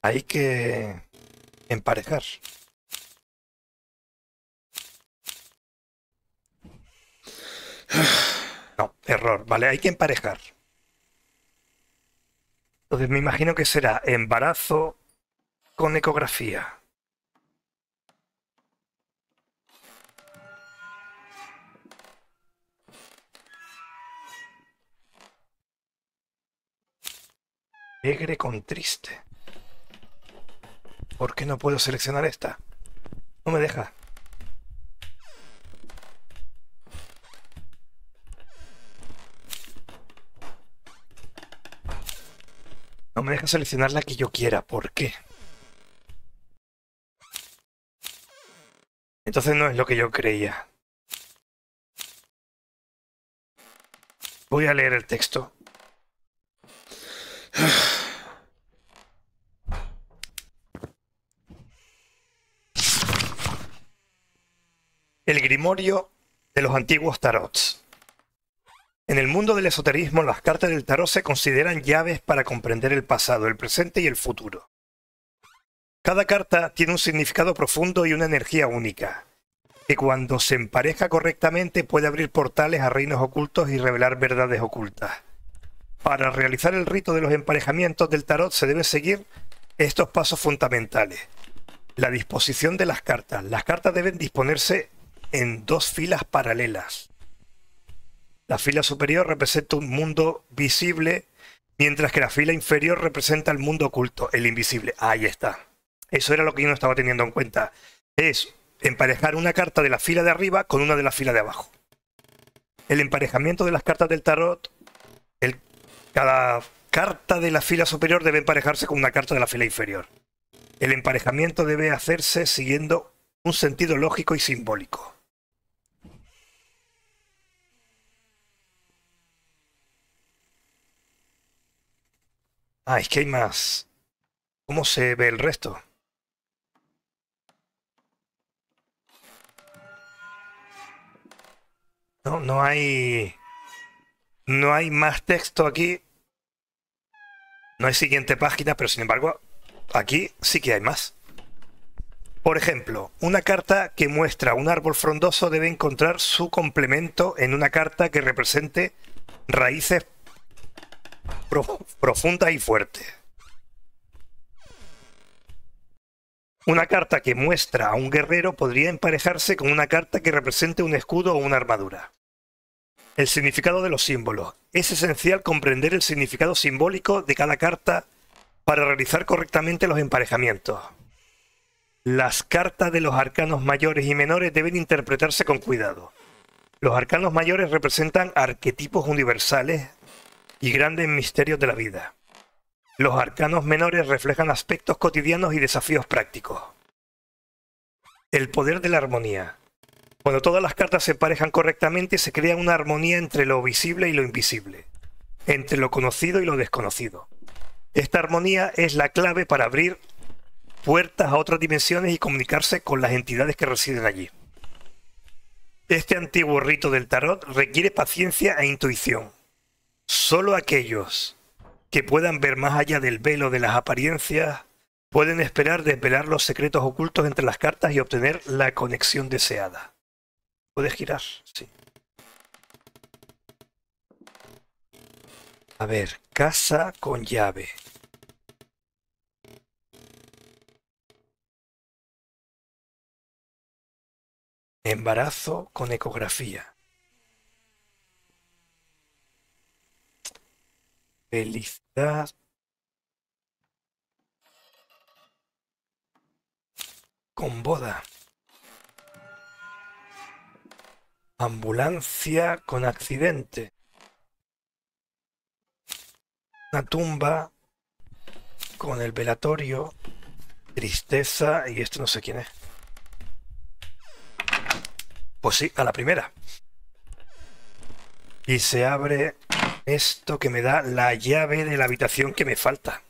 Hay que emparejar. No, error. Vale, hay que emparejar. Entonces me imagino que será embarazo con ecografía. Alegre con triste. ¿Por qué no puedo seleccionar esta? No me deja. No me deja seleccionar la que yo quiera. ¿Por qué? Entonces no es lo que yo creía. Voy a leer el texto. El grimorio de los antiguos tarots. En el mundo del esoterismo, las cartas del tarot se consideran llaves para comprender el pasado, el presente y el futuro. Cada carta tiene un significado profundo y una energía única, que cuando se empareja correctamente puede abrir portales a reinos ocultos y revelar verdades ocultas. Para realizar el rito de los emparejamientos del tarot se debe seguir estos pasos fundamentales. La disposición de las cartas. Las cartas deben disponerse en dos filas paralelas. La fila superior representa un mundo visible, mientras que la fila inferior representa el mundo oculto, el invisible. Ahí está. Eso era lo que yo no estaba teniendo en cuenta. Es emparejar una carta de la fila de arriba con una de la fila de abajo. El emparejamiento de las cartas del tarot, el, cada carta de la fila superior debe emparejarse con una carta de la fila inferior. El emparejamiento debe hacerse siguiendo un sentido lógico y simbólico. Ah, es que hay más. ¿Cómo se ve el resto? No, no hay... No hay más texto aquí. No hay siguiente página, pero sin embargo, aquí sí que hay más. Por ejemplo, una carta que muestra un árbol frondoso debe encontrar su complemento en una carta que represente raíces pro- profundas y fuertes. Una carta que muestra a un guerrero podría emparejarse con una carta que represente un escudo o una armadura. El significado de los símbolos. Es esencial comprender el significado simbólico de cada carta para realizar correctamente los emparejamientos. Las cartas de los arcanos mayores y menores deben interpretarse con cuidado. Los arcanos mayores representan arquetipos universales y grandes misterios de la vida. Los arcanos menores reflejan aspectos cotidianos y desafíos prácticos. El poder de la armonía. Cuando todas las cartas se emparejan correctamente, se crea una armonía entre lo visible y lo invisible, entre lo conocido y lo desconocido. Esta armonía es la clave para abrir puertas a otras dimensiones y comunicarse con las entidades que residen allí. Este antiguo rito del tarot requiere paciencia e intuición. Solo aquellos que puedan ver más allá del velo de las apariencias pueden esperar desvelar los secretos ocultos entre las cartas y obtener la conexión deseada. ¿Puedes girar? Sí. A ver, casa con llave. Embarazo con ecografía. Felicidad. Con boda. Ambulancia con accidente. Una tumba con el velatorio. Tristeza. Y esto no sé quién es. Pues sí, a la primera. Y se abre esto que me da la llave de la habitación que me falta.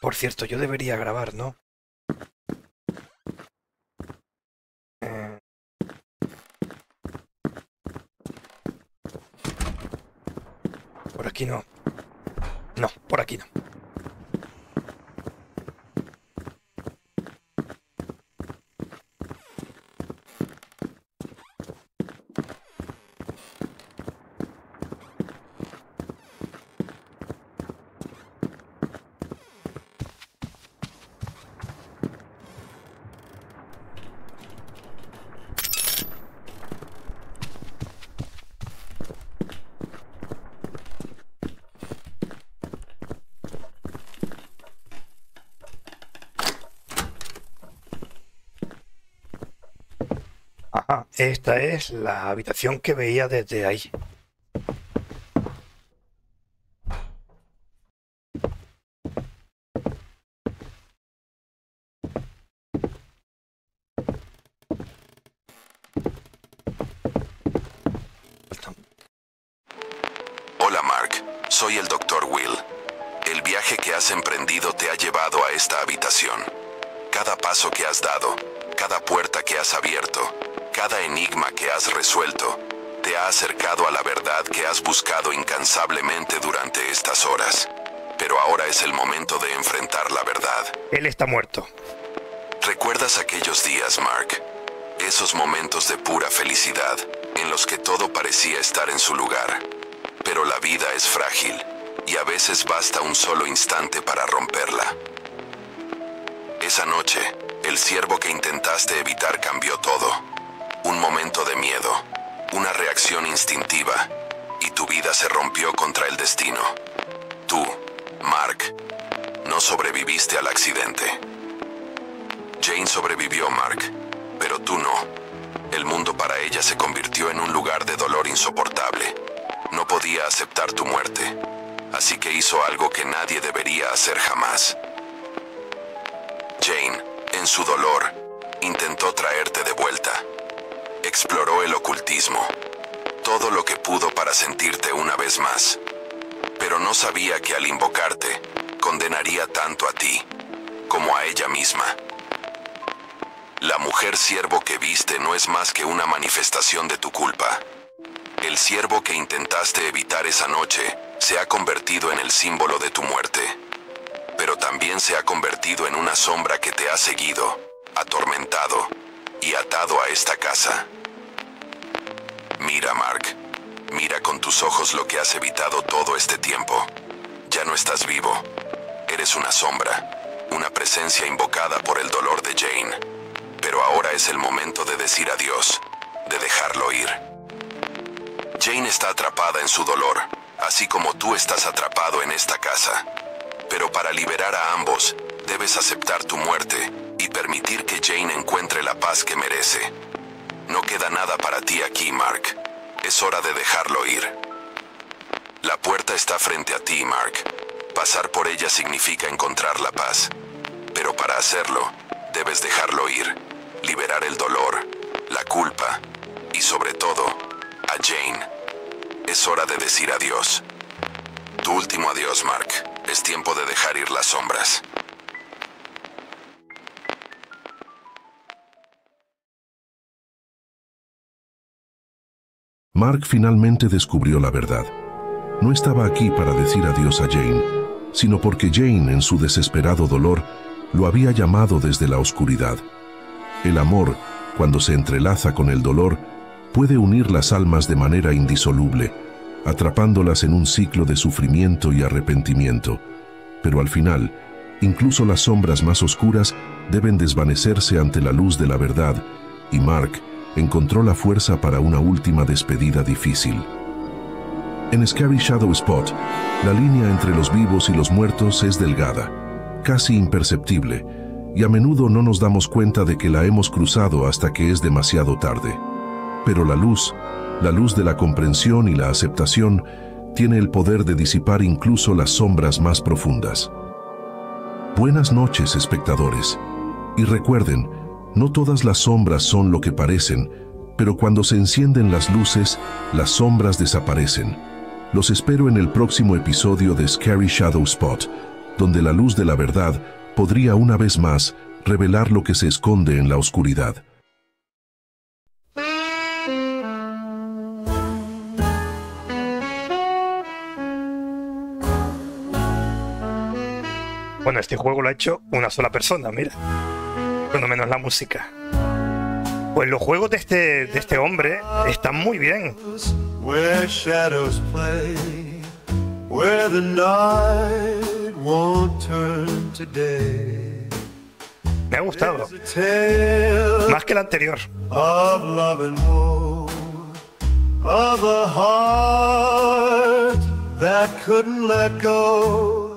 Por cierto, yo debería grabar, ¿no? Eh... Por aquí no. No, por aquí no. Esta es la habitación que veía desde ahí. Hola Mark, soy el doctor Will. El viaje que has emprendido te ha llevado a esta habitación. Cada paso que has dado, cada puerta que has abierto, cada enigma que has resuelto te ha acercado a la verdad que has buscado incansablemente durante estas horas. Pero ahora es el momento de enfrentar la verdad. Él está muerto. ¿Recuerdas aquellos días, Mark? Esos momentos de pura felicidad en los que todo parecía estar en su lugar. Pero la vida es frágil y a veces basta un solo instante para romperla. Esa noche, el ciervo que intentaste evitar cambió todo. Un momento de miedo, una reacción instintiva, y tu vida se rompió contra el destino. Tú, Mark, no sobreviviste al accidente. Jane sobrevivió, Mark, pero tú no. El mundo para ella se convirtió en un lugar de dolor insoportable. No podía aceptar tu muerte, así que hizo algo que nadie debería hacer jamás. Jane, en su dolor, intentó traerte de vuelta. Exploró el ocultismo, todo lo que pudo para sentirte una vez más. Pero no sabía que al invocarte, condenaría tanto a ti como a ella misma. La mujer ciervo que viste no es más que una manifestación de tu culpa. El ciervo que intentaste evitar esa noche se ha convertido en el símbolo de tu muerte, pero también se ha convertido en una sombra que te ha seguido, atormentado y atado a esta casa. Mira, Mark, mira con tus ojos lo que has evitado todo este tiempo. Ya no estás vivo. Eres una sombra, una presencia invocada por el dolor de Jane. Pero ahora es el momento de decir adiós, de dejarlo ir. Jane está atrapada en su dolor, así como tú estás atrapado en esta casa. Pero para liberar a ambos, debes aceptar tu muerte y permitir que Jane encuentre la paz que merece. No queda nada para ti aquí, Mark. Es hora de dejarlo ir. La puerta está frente a ti, Mark. Pasar por ella significa encontrar la paz. Pero para hacerlo, debes dejarlo ir, liberar el dolor, la culpa y sobre todo, a Jane. Es hora de decir adiós. Tu último adiós, Mark. Es tiempo de dejar ir las sombras. Mark finalmente descubrió la verdad. No estaba aquí para decir adiós a Jane, sino porque Jane, en su desesperado dolor, lo había llamado desde la oscuridad. El amor, cuando se entrelaza con el dolor, puede unir las almas de manera indisoluble, atrapándolas en un ciclo de sufrimiento y arrepentimiento. Pero al final, incluso las sombras más oscuras deben desvanecerse ante la luz de la verdad, y Mark encontró la fuerza para una última despedida difícil. En Scary Shadow Spot, la línea entre los vivos y los muertos es delgada, casi imperceptible, y a menudo no nos damos cuenta de que la hemos cruzado hasta que es demasiado tarde. Pero la luz, la luz de la comprensión y la aceptación, tiene el poder de disipar incluso las sombras más profundas. Buenas noches, espectadores. Y recuerden, no todas las sombras son lo que parecen, pero cuando se encienden las luces, las sombras desaparecen. Los espero en el próximo episodio de Scary Shadow Spot, donde la luz de la verdad podría una vez más revelar lo que se esconde en la oscuridad. Bueno, este juego lo ha hecho una sola persona, mira. Bueno, menos la música. Pues los juegos de este, de este hombre están muy bien. Me ha gustado más que el anterior. Of a heart that couldn't let go.